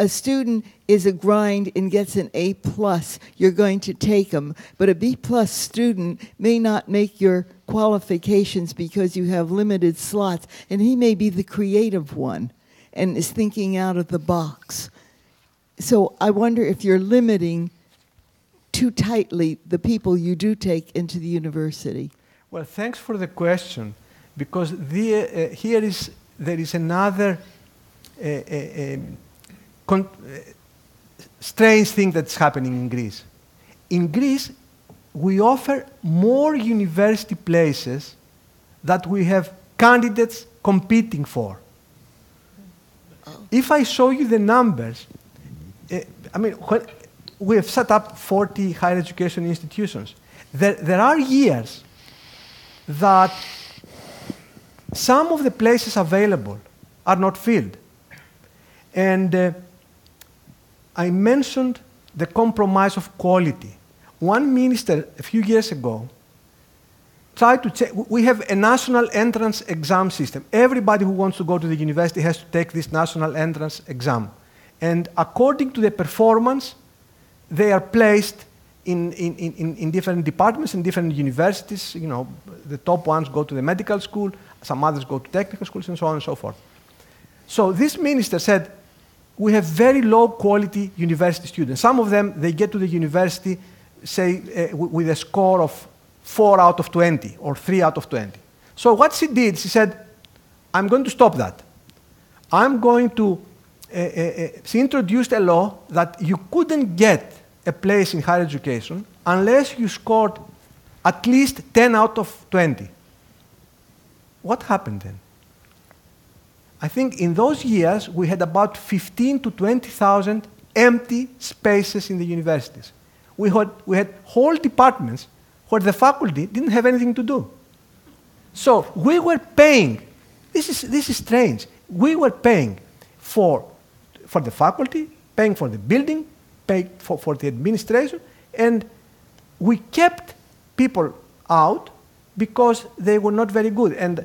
a student is a grind and gets an A plus, you're going to take them. But a B plus student may not make your qualifications because you have limited slots, and he may be the creative one and is thinking out of the box. So I wonder if you're limiting too tightly the people you do take into the university. Well, thanks for the question, because the, uh, here is, there is another uh, uh, Con uh, strange thing that's happening in Greece. In Greece, we offer more university places that we have candidates competing for. If I show you the numbers, uh, I mean, when we have set up forty higher education institutions. There, there are years that some of the places available are not filled. And uh, I mentioned the compromise of quality. One minister a few years ago tried to check. We have a national entrance exam system. Everybody who wants to go to the university has to take this national entrance exam. And according to the performance, they are placed in, in, in, in different departments, in different universities. You know, the top ones go to the medical school, some others go to technical schools, and so on and so forth. So this minister said, we have very low-quality university students. Some of them, they get to the university, say, uh, with a score of four out of twenty or three out of twenty. So what she did, she said, I'm going to stop that. I'm going to... Uh, uh, she introduced a law that you couldn't get a place in higher education unless you scored at least ten out of twenty. What happened then? I think in those years, we had about fifteen to twenty thousand empty spaces in the universities. We had, we had whole departments where the faculty didn't have anything to do. So we were paying, this is, this is strange, we were paying for, for the faculty, paying for the building, paying for, for the administration, and we kept people out because they were not very good. And,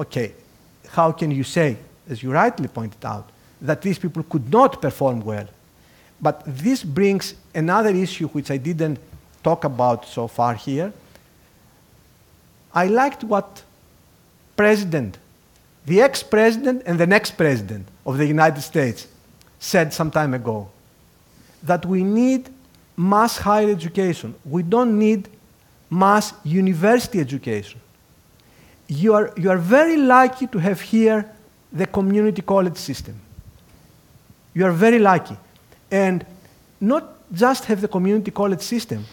okay, how can you say, as you rightly pointed out, that these people could not perform well? But this brings another issue which I didn't talk about so far here. I liked what President, the ex-president and the next president of the United States said some time ago, that we need mass higher education. We don't need mass university education. You are, you are very lucky to have here the community college system. You are very lucky. And not just have the community college system,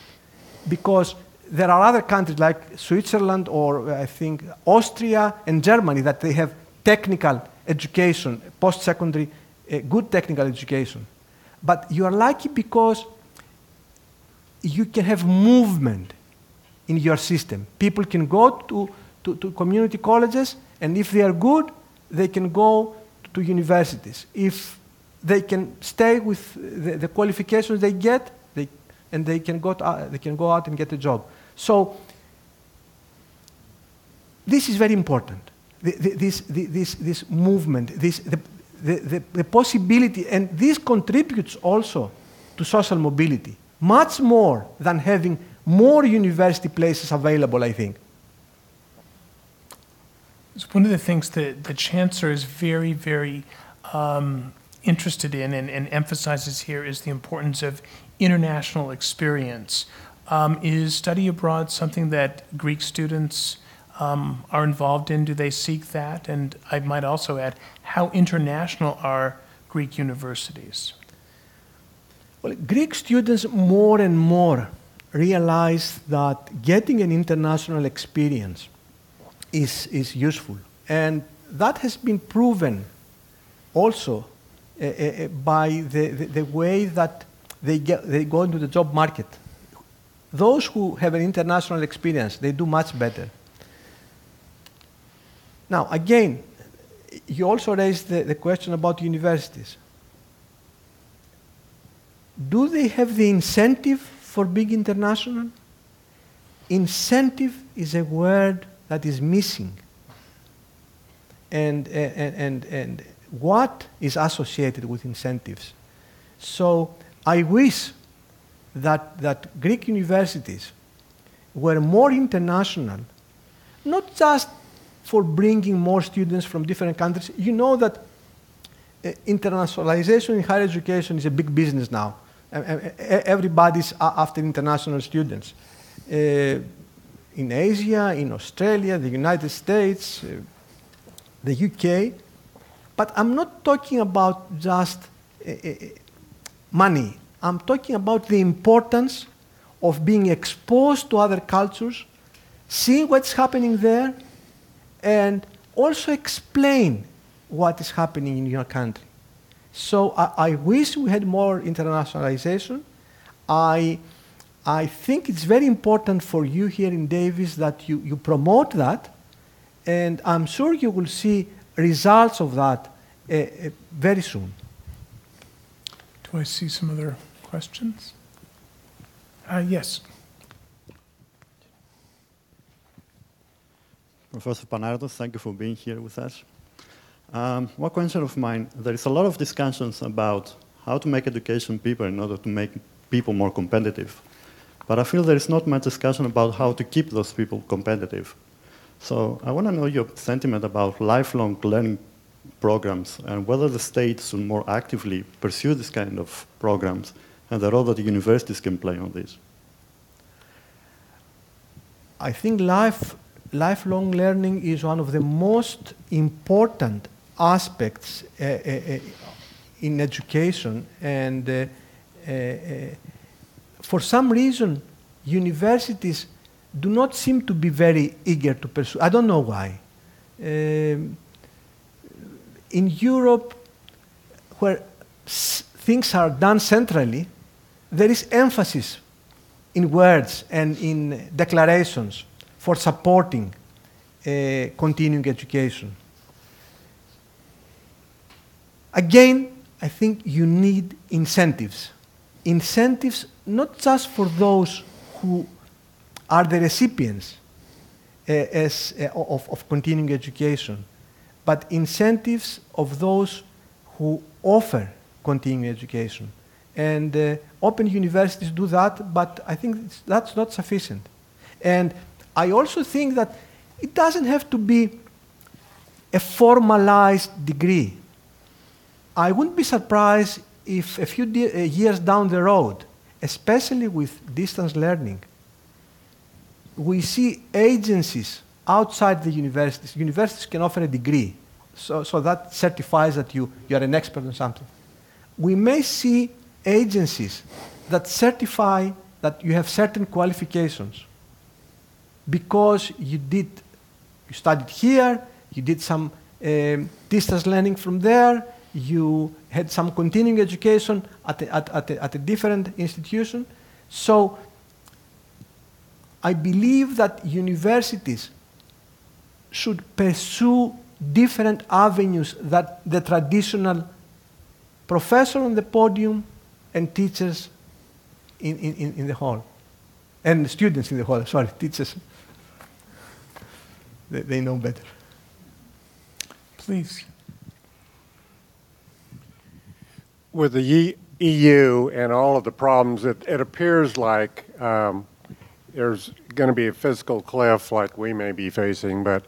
because there are other countries like Switzerland or I think Austria and Germany that they have technical education, post-secondary, uh, good technical education. But you are lucky because you can have movement in your system. People can go to, to, to community colleges, and if they are good, they can go to universities. If they can stay with the, the qualifications they get, they, and they can, go to, uh, they can go out and get a job. So this is very important, the, the, this, the, this, this movement, this, the, the, the, the possibility, and this contributes also to social mobility, much more than having more university places available, I think. It's one of the things that the Chancellor is very, very um, interested in and, and emphasizes here is the importance of international experience. Um, is study abroad something that Greek students um, are involved in? Do they seek that? And I might also add, how international are Greek universities? Well, Greek students more and more realize that getting an international experience is, is useful. And that has been proven also uh, uh, by the, the, the way that they, get, they go into the job market. Those who have an international experience, they do much better. Now, again, you also raised the, the question about universities. Do they have the incentive for being international? Incentive is a word that is missing. And, and, and, and what is associated with incentives? So I wish that, that Greek universities were more international, not just for bringing more students from different countries. You know that uh, internationalization in higher education is a big business now. Everybody's after international students. Uh, in Asia, in Australia, the United States, uh, the U K. But I'm not talking about just uh, uh, money. I'm talking about the importance of being exposed to other cultures, seeing what's happening there, and also explain what is happening in your country. So I, I wish we had more internationalization. I, I think it's very important for you here in Davis that you, you promote that. And I'm sure you will see results of that uh, uh, very soon. Do I see some other questions? Uh, yes. Professor Panaretos, thank you for being here with us. Um, one question of mine, there is a lot of discussions about how to make education people in order to make people more competitive. But I feel there is not much discussion about how to keep those people competitive. So I want to know your sentiment about lifelong learning programs and whether the state should more actively pursue this kind of programs and the role that the universities can play on this. I think life, lifelong learning is one of the most important aspects uh, uh, in education, and uh, uh, uh, for some reason universities do not seem to be very eager to pursue. I don't know why. Um, in Europe, where s things are done centrally, there is emphasis in words and in declarations for supporting uh, continuing education. Again, I think you need incentives. Incentives not just for those who are the recipients uh, as, uh, of, of continuing education, but incentives of those who offer continuing education. And uh, open universities do that, but I think that's not sufficient. And I also think that it doesn't have to be a formalized degree. I wouldn't be surprised if a few de- uh, years down the road, especially with distance learning, we see agencies outside the universities. Universities can offer a degree, so, so that certifies that you, you are an expert on something. We may see agencies that certify that you have certain qualifications because you did, you studied here, you did some um, distance learning from there, you had some continuing education at a, at, at, a, at a different institution. So I believe that universities should pursue different avenues that the traditional professor on the podium and teachers in, in, in the hall, and students in the hall, sorry, teachers, they, they know better. Please. With the E U and all of the problems, it, it appears like um, there's going to be a fiscal cliff like we may be facing, but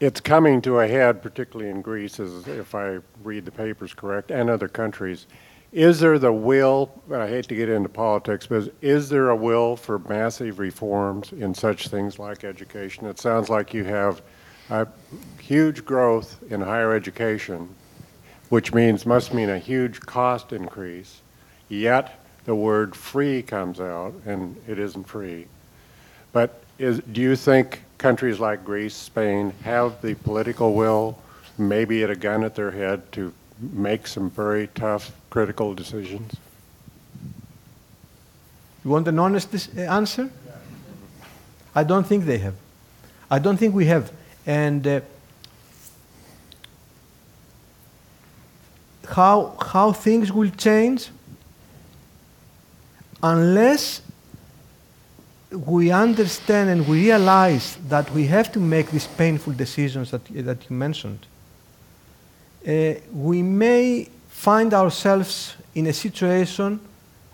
it's coming to a head, particularly in Greece, as if I read the papers correct, and other countries. Is there the will, and I hate to get into politics, but is there a will for massive reforms in such things like education? It sounds like you have a huge growth in higher education, which means, must mean a huge cost increase, yet the word free comes out, and it isn't free. But is, do you think countries like Greece, Spain, have the political will, maybe at a gun at their head, to make some very tough, critical decisions? You want an honest answer? Yeah. I don't think they have. I don't think we have. And uh, How, how things will change unless we understand and we realize that we have to make these painful decisions that, that you mentioned. Uh, we may find ourselves in a situation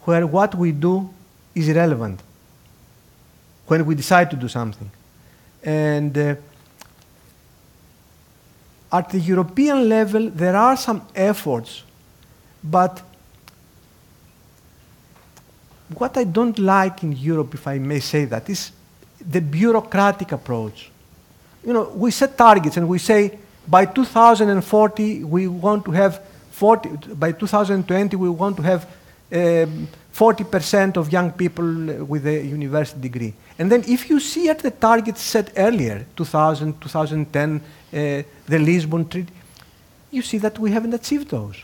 where what we do is irrelevant when we decide to do something. And uh, at the European level, there are some efforts, but what I don't like in Europe, if I may say that, is the bureaucratic approach. You know, we set targets and we say, by two thousand forty, we want to have forty, by two thousand twenty, we want to have um, forty percent of young people with a university degree. And then if you see at the targets set earlier, two thousand, two thousand ten, Uh, the Lisbon Treaty, you see that we haven't achieved those.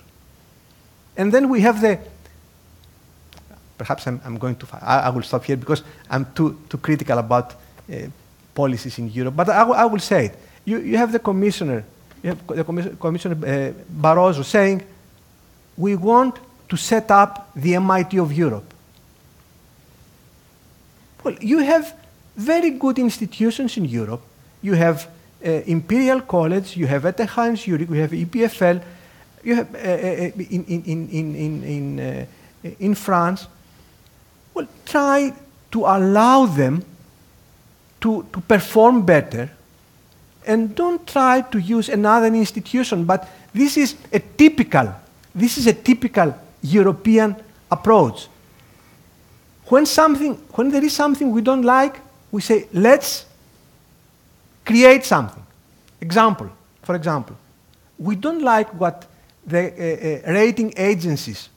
And then we have the, perhaps I'm, I'm going to, I, I will stop here because I'm too, too critical about uh, policies in Europe, but I, I will say it. You, you have the commissioner, you have the commission, Commissioner uh, Barroso saying, we want to set up the M I T of Europe. Well, you have very good institutions in Europe. You have Uh, Imperial College, you have E T H Zurich, you have E P F L, you have uh, uh, in, in, in, in, in, uh, in France. Well, try to allow them to, to perform better, and don't try to use another institution. But this is a typical, this is a typical European approach. When something, when there is something we don't like, we say, let's create something. Example, for example, we don't like what the uh, uh, rating agencies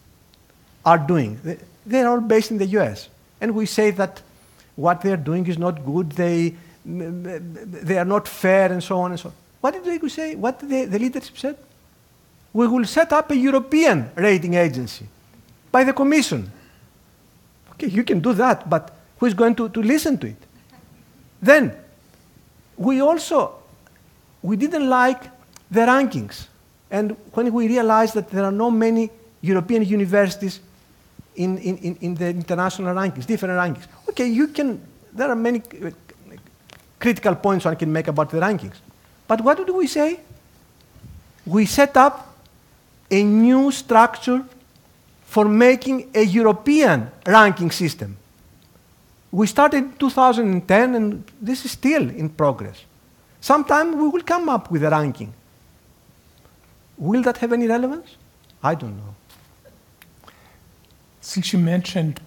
are doing. They're all based in the U S. And we say that what they're doing is not good, they, they are not fair, and so on and so on. What did they say? What did they, the leadership said? We will set up a European rating agency by the Commission. Okay, you can do that, but who's going to, to listen to it? Then, we also, we didn't like the rankings. And when we realized that there are not many European universities in, in, in the international rankings, different rankings. Okay, you can, there are many critical points one can make about the rankings. But what do we say? We set up a new structure for making a European ranking system. We started in two thousand ten, and this is still in progress. Sometime we will come up with a ranking. Will that have any relevance? I don't know. Since you mentioned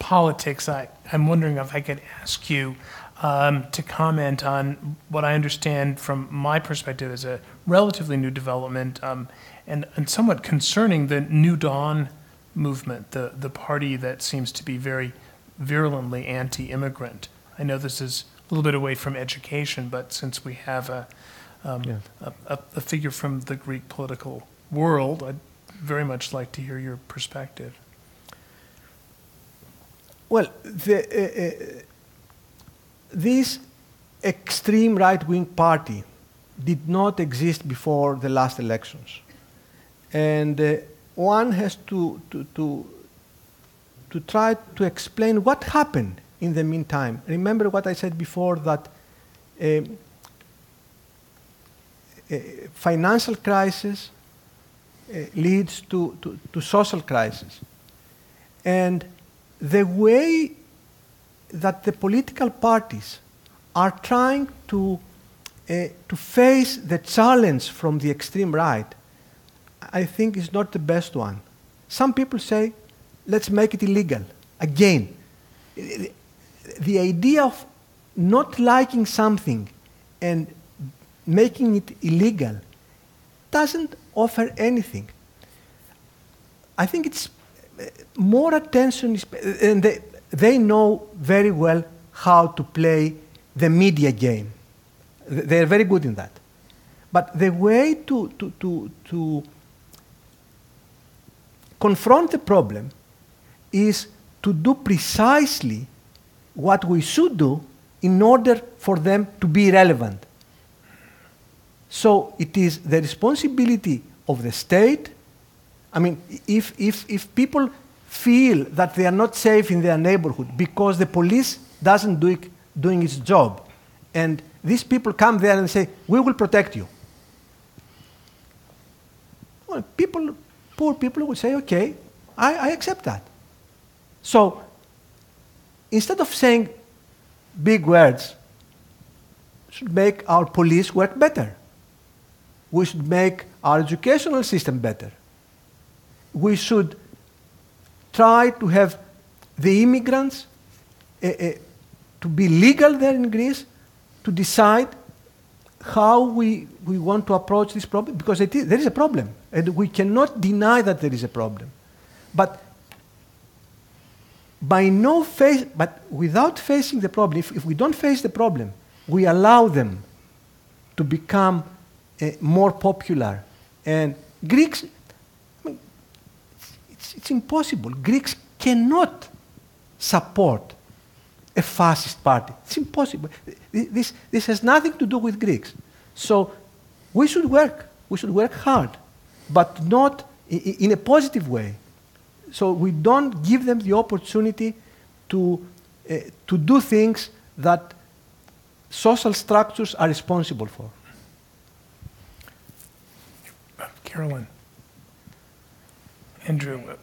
politics, I, I'm wondering if I could ask you um, to comment on what I understand from my perspective as a relatively new development um, and, and somewhat concerning the New Dawn movement, the, the party that seems to be very virulently anti-immigrant. I know this is a little bit away from education, but since we have a, um, yeah. a, a figure from the Greek political world, I'd very much like to hear your perspective. Well, the, uh, uh, this extreme right-wing party did not exist before the last elections. And uh, one has to, to, to to try to explain what happened in the meantime. Remember what I said before, that a, a financial crisis uh, leads to, to, to social crisis. And the way that the political parties are trying to, uh, to face the challenge from the extreme right, I think is not the best one. Some people say, let's make it illegal. Again, the idea of not liking something and making it illegal doesn't offer anything. I think it's more attention, is, and they, they know very well how to play the media game. They're very good in that. But the way to, to, to, to confront the problem is to do precisely what we should do in order for them to be relevant. So it is the responsibility of the state. I mean, if, if, if people feel that they are not safe in their neighborhood because the police doesn't do it, doing its job, and these people come there and say, we will protect you. Well, people, poor people will say, okay, I, I accept that. So, instead of saying big words, we should make our police work better. We should make our educational system better. We should try to have the immigrants uh, uh, to be legal there in Greece, to decide how we, we want to approach this problem, because it is, there is a problem, and we cannot deny that there is a problem. But By no face, but without facing the problem, if, if we don't face the problem, we allow them to become uh, more popular. And Greeks, I mean, it's, it's impossible. Greeks cannot support a fascist party. It's impossible. This, this has nothing to do with Greeks. So we should work. We should work hard, but not in, in a positive way. So we don't give them the opportunity to, uh, to do things that social structures are responsible for. Carolyn. Andrew. Uh,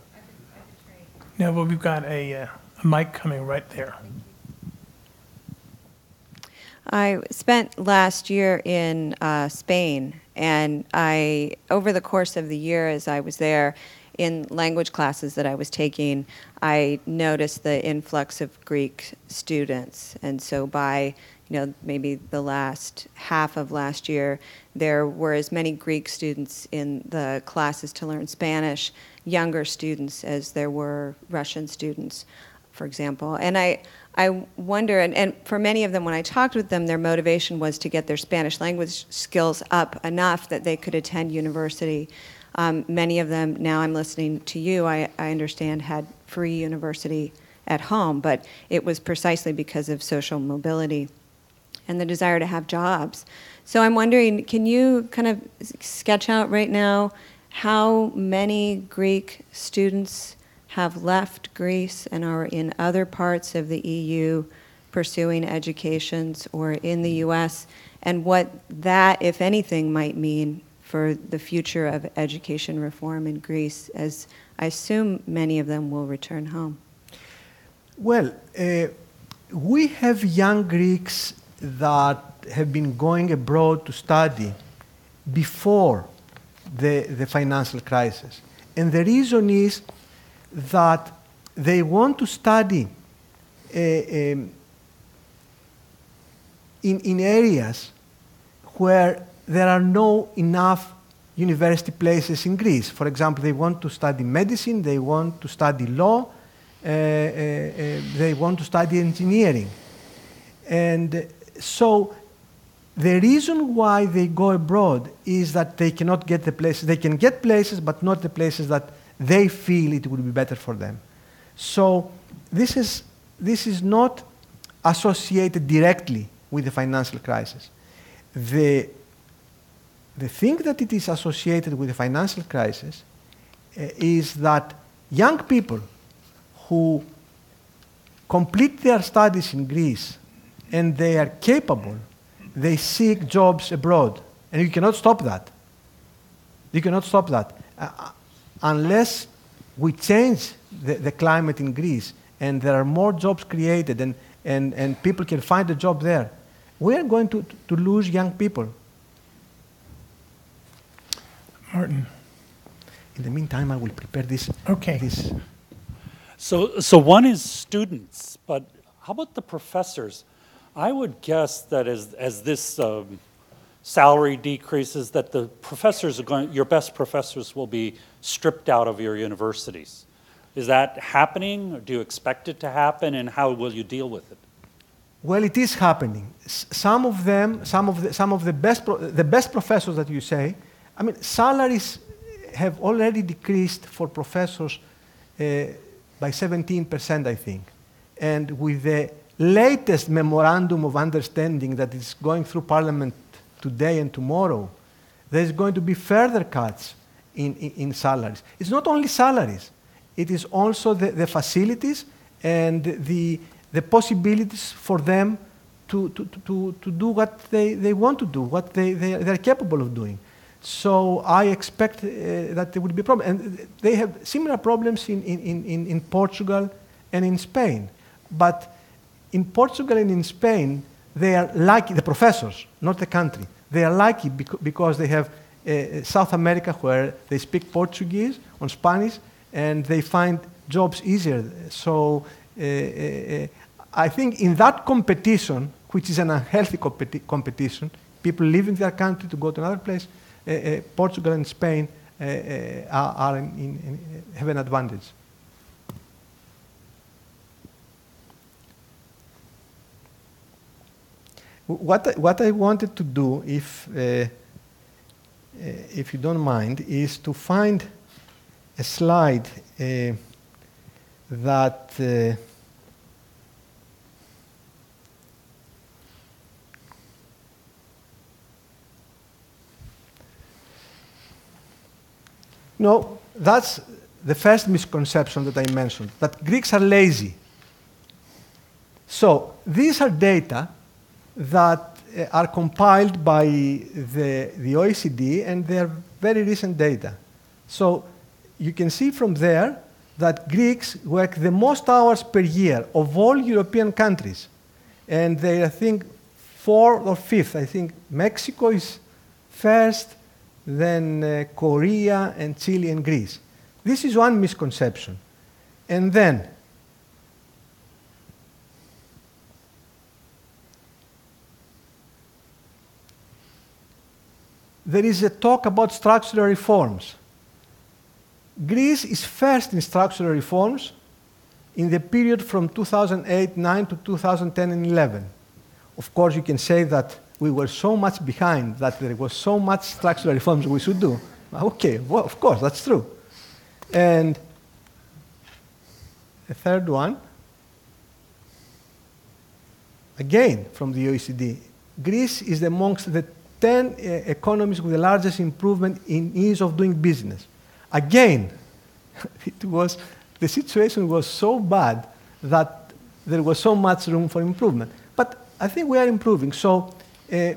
now, well, we've got a, uh, a mic coming right there. I spent last year in uh, Spain, and I, over the course of the year as I was there, in language classes that I was taking, I noticed the influx of Greek students. And so by, you know, maybe the last half of last year, there were as many Greek students in the classes to learn Spanish, younger students, as there were Russian students, for example. And I, I wonder, and, and for many of them, when I talked with them, their motivation was to get their Spanish language skills up enough that they could attend university. Um, many of them, now I'm listening to you, I, I understand, had free university at home, but it was precisely because of social mobility and the desire to have jobs. So I'm wondering, can you kind of sketch out right now how many Greek students have left Greece and are in other parts of the E U pursuing educations or in the U S, and what that, if anything, might mean for the future of education reform in Greece, as I assume many of them will return home? Well, uh, we have young Greeks that have been going abroad to study before the, the financial crisis. And the reason is that they want to study uh, um, in, in areas where there are no enough university places in Greece. For example, they want to study medicine, they want to study law, uh, uh, uh, they want to study engineering. And so the reason why they go abroad is that they cannot get the places. They can get places, but not the places that they feel it would be better for them. So this is, this is not associated directly with the financial crisis. The, the thing that it is associated with the financial crisis uh, is that young people who complete their studies in Greece and they are capable, they seek jobs abroad. And you cannot stop that. You cannot stop that. Uh, unless we change the, the climate in Greece and there are more jobs created and, and, and people can find a job there, we are going to, to lose young people. Martin. In the meantime, I will prepare this. Okay. This. So, so one is students, but how about the professors? I would guess that as, as this um, salary decreases, that the professors are going, your best professors will be stripped out of your universities. Is that happening, or do you expect it to happen, and how will you deal with it? Well, it is happening. S- some of them, some of the, some of the best, pro- the best professors that you say, I mean, salaries have already decreased for professors uh, by seventeen percent, I think. And with the latest memorandum of understanding that is going through Parliament today and tomorrow, there's going to be further cuts in, in, in salaries. It's not only salaries. It is also the, the facilities and the, the possibilities for them to, to, to, to do what they, they want to do, what they, they, they're capable of doing. So I expect uh, that there would be a problem. And they have similar problems in, in, in, in Portugal and in Spain. But in Portugal and in Spain, they are lucky, the professors, not the country. They are lucky bec- because they have uh, South America where they speak Portuguese or Spanish and they find jobs easier. So uh, uh, I think in that competition, which is an unhealthy competi- competition, people leaving their country to go to another place, uh, uh, Portugal and Spain uh, uh, are, are in, in, in, have an advantage. What, what I wanted to do, if, uh, if you don't mind, is to find a slide uh, that uh, no, that's the first misconception that I mentioned, that Greeks are lazy. So these are data that uh, are compiled by the, the O E C D, and they are very recent data. So you can see from there that Greeks work the most hours per year of all European countries. And they, I think, fourth or fifth. I think Mexico is first, then uh, Korea, and Chile, and Greece. This is one misconception. And then, there is a talk about structural reforms. Greece is first in structural reforms in the period from two thousand eight nine to two thousand ten and eleven. Of course, you can say that we were so much behind that there was so much structural reforms we should do. Okay, well, of course, that's true. And the third one, again from the O E C D, Greece is amongst the ten uh, economies with the largest improvement in ease of doing business. Again, it was, the situation was so bad that there was so much room for improvement. But I think we are improving. So uh,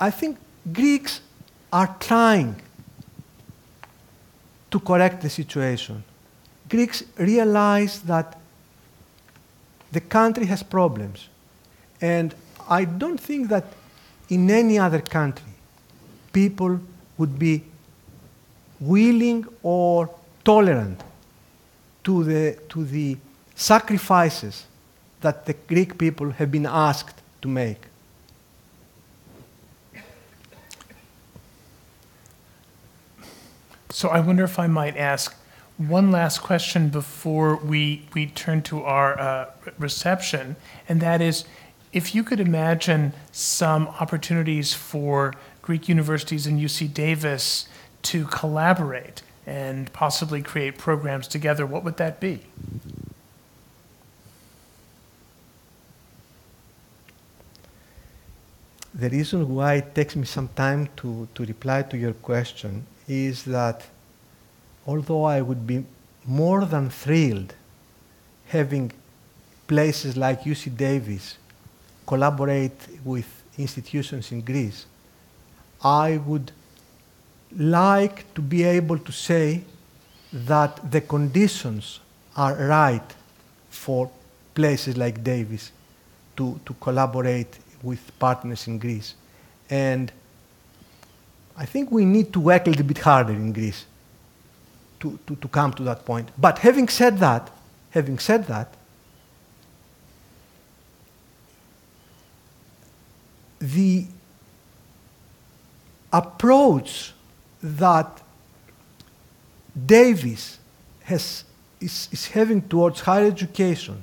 I think Greeks are trying to correct the situation. Greeks realize that the country has problems. And I don't think that in any other country people would be willing or tolerant to the, to the sacrifices that the Greek people have been asked to make. So I wonder if I might ask one last question before we, we turn to our uh, reception, and that is, if you could imagine some opportunities for Greek universities and U C Davis to collaborate and possibly create programs together, what would that be? The reason why it takes me some time to, to reply to your question is that although I would be more than thrilled having places like U C Davis collaborate with institutions in Greece, I would like to be able to say that the conditions are right for places like Davis to, to collaborate with partners in Greece. And I think we need to work a little bit harder in Greece to, to, to come to that point. But having said that, having said that, the approach that Davis has, is, is having towards higher education,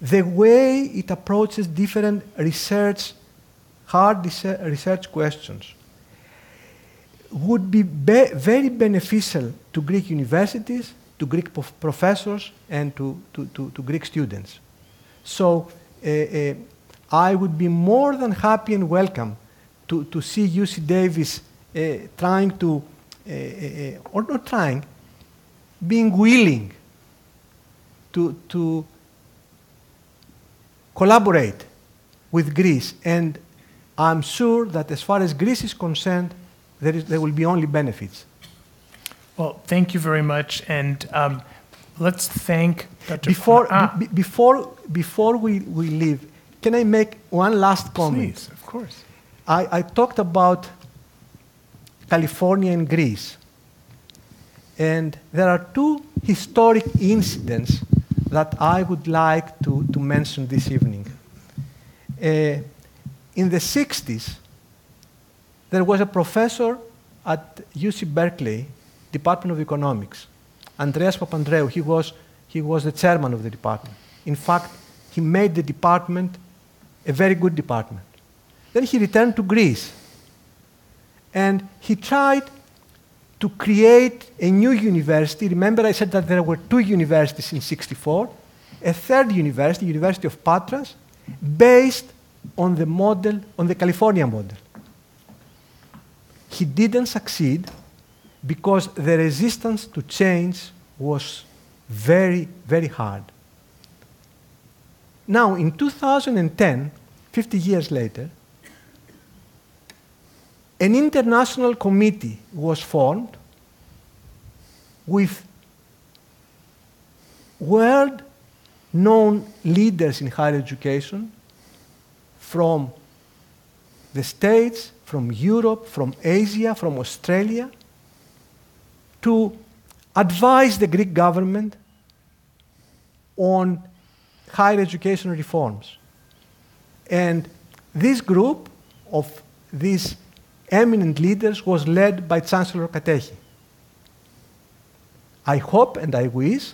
the way it approaches different research, hard research questions, would be, be very beneficial to Greek universities, to Greek prof professors, and to, to, to, to Greek students. So uh, uh, I would be more than happy and welcome to, to see U C Davis uh, trying to, uh, uh, or not trying, being willing to, to collaborate with Greece. And I'm sure that as far as Greece is concerned, There, is, there will be only benefits. Well, thank you very much, and um, let's thank Doctor Before, ah. b before, before we, we leave, can I make one last comment? Please, of course. I, I talked about California and Greece, and there are two historic incidents that I would like to, to mention this evening. Uh, in the sixties, there was a professor at U C Berkeley, Department of Economics, Andreas Papandreou. He was, he was the chairman of the department. In fact, he made the department a very good department. Then he returned to Greece, and he tried to create a new university. Remember I said that there were two universities in sixty-four, a third university, University of Patras, based on the model, on the California model. He didn't succeed because the resistance to change was very, very hard. Now, in two thousand ten, fifty years later, an international committee was formed with world-known leaders in higher education from the States, from Europe, from Asia, from Australia, to advise the Greek government on higher education reforms. And this group of these eminent leaders was led by Chancellor Katehi. I hope and I wish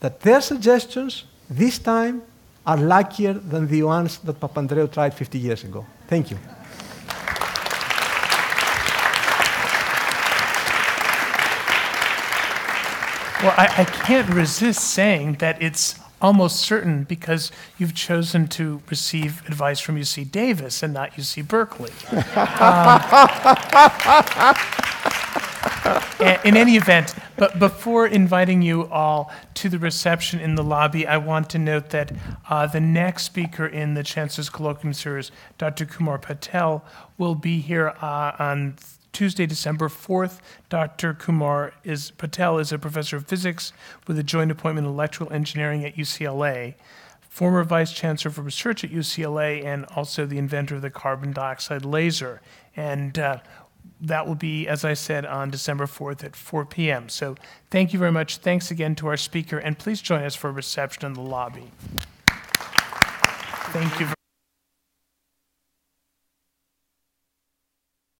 that their suggestions this time are luckier than the ones that Papandreou tried fifty years ago. Thank you. Well, I, I can't resist saying that it's almost certain because you've chosen to receive advice from U C Davis and not U C Berkeley. um, in any event, but before inviting you all to the reception in the lobby, I want to note that uh, the next speaker in the Chancellor's Colloquium Series, Doctor Kumar Patel, will be here uh, on Tuesday, December fourth. Doctor Kumar is, Patel is a professor of physics with a joint appointment in electrical engineering at U C L A, former vice chancellor for research at U C L A, and also the inventor of the carbon dioxide laser. And uh, that will be, as I said, on December fourth at four p m So thank you very much. Thanks again to our speaker, and please join us for a reception in the lobby. Thank you very much.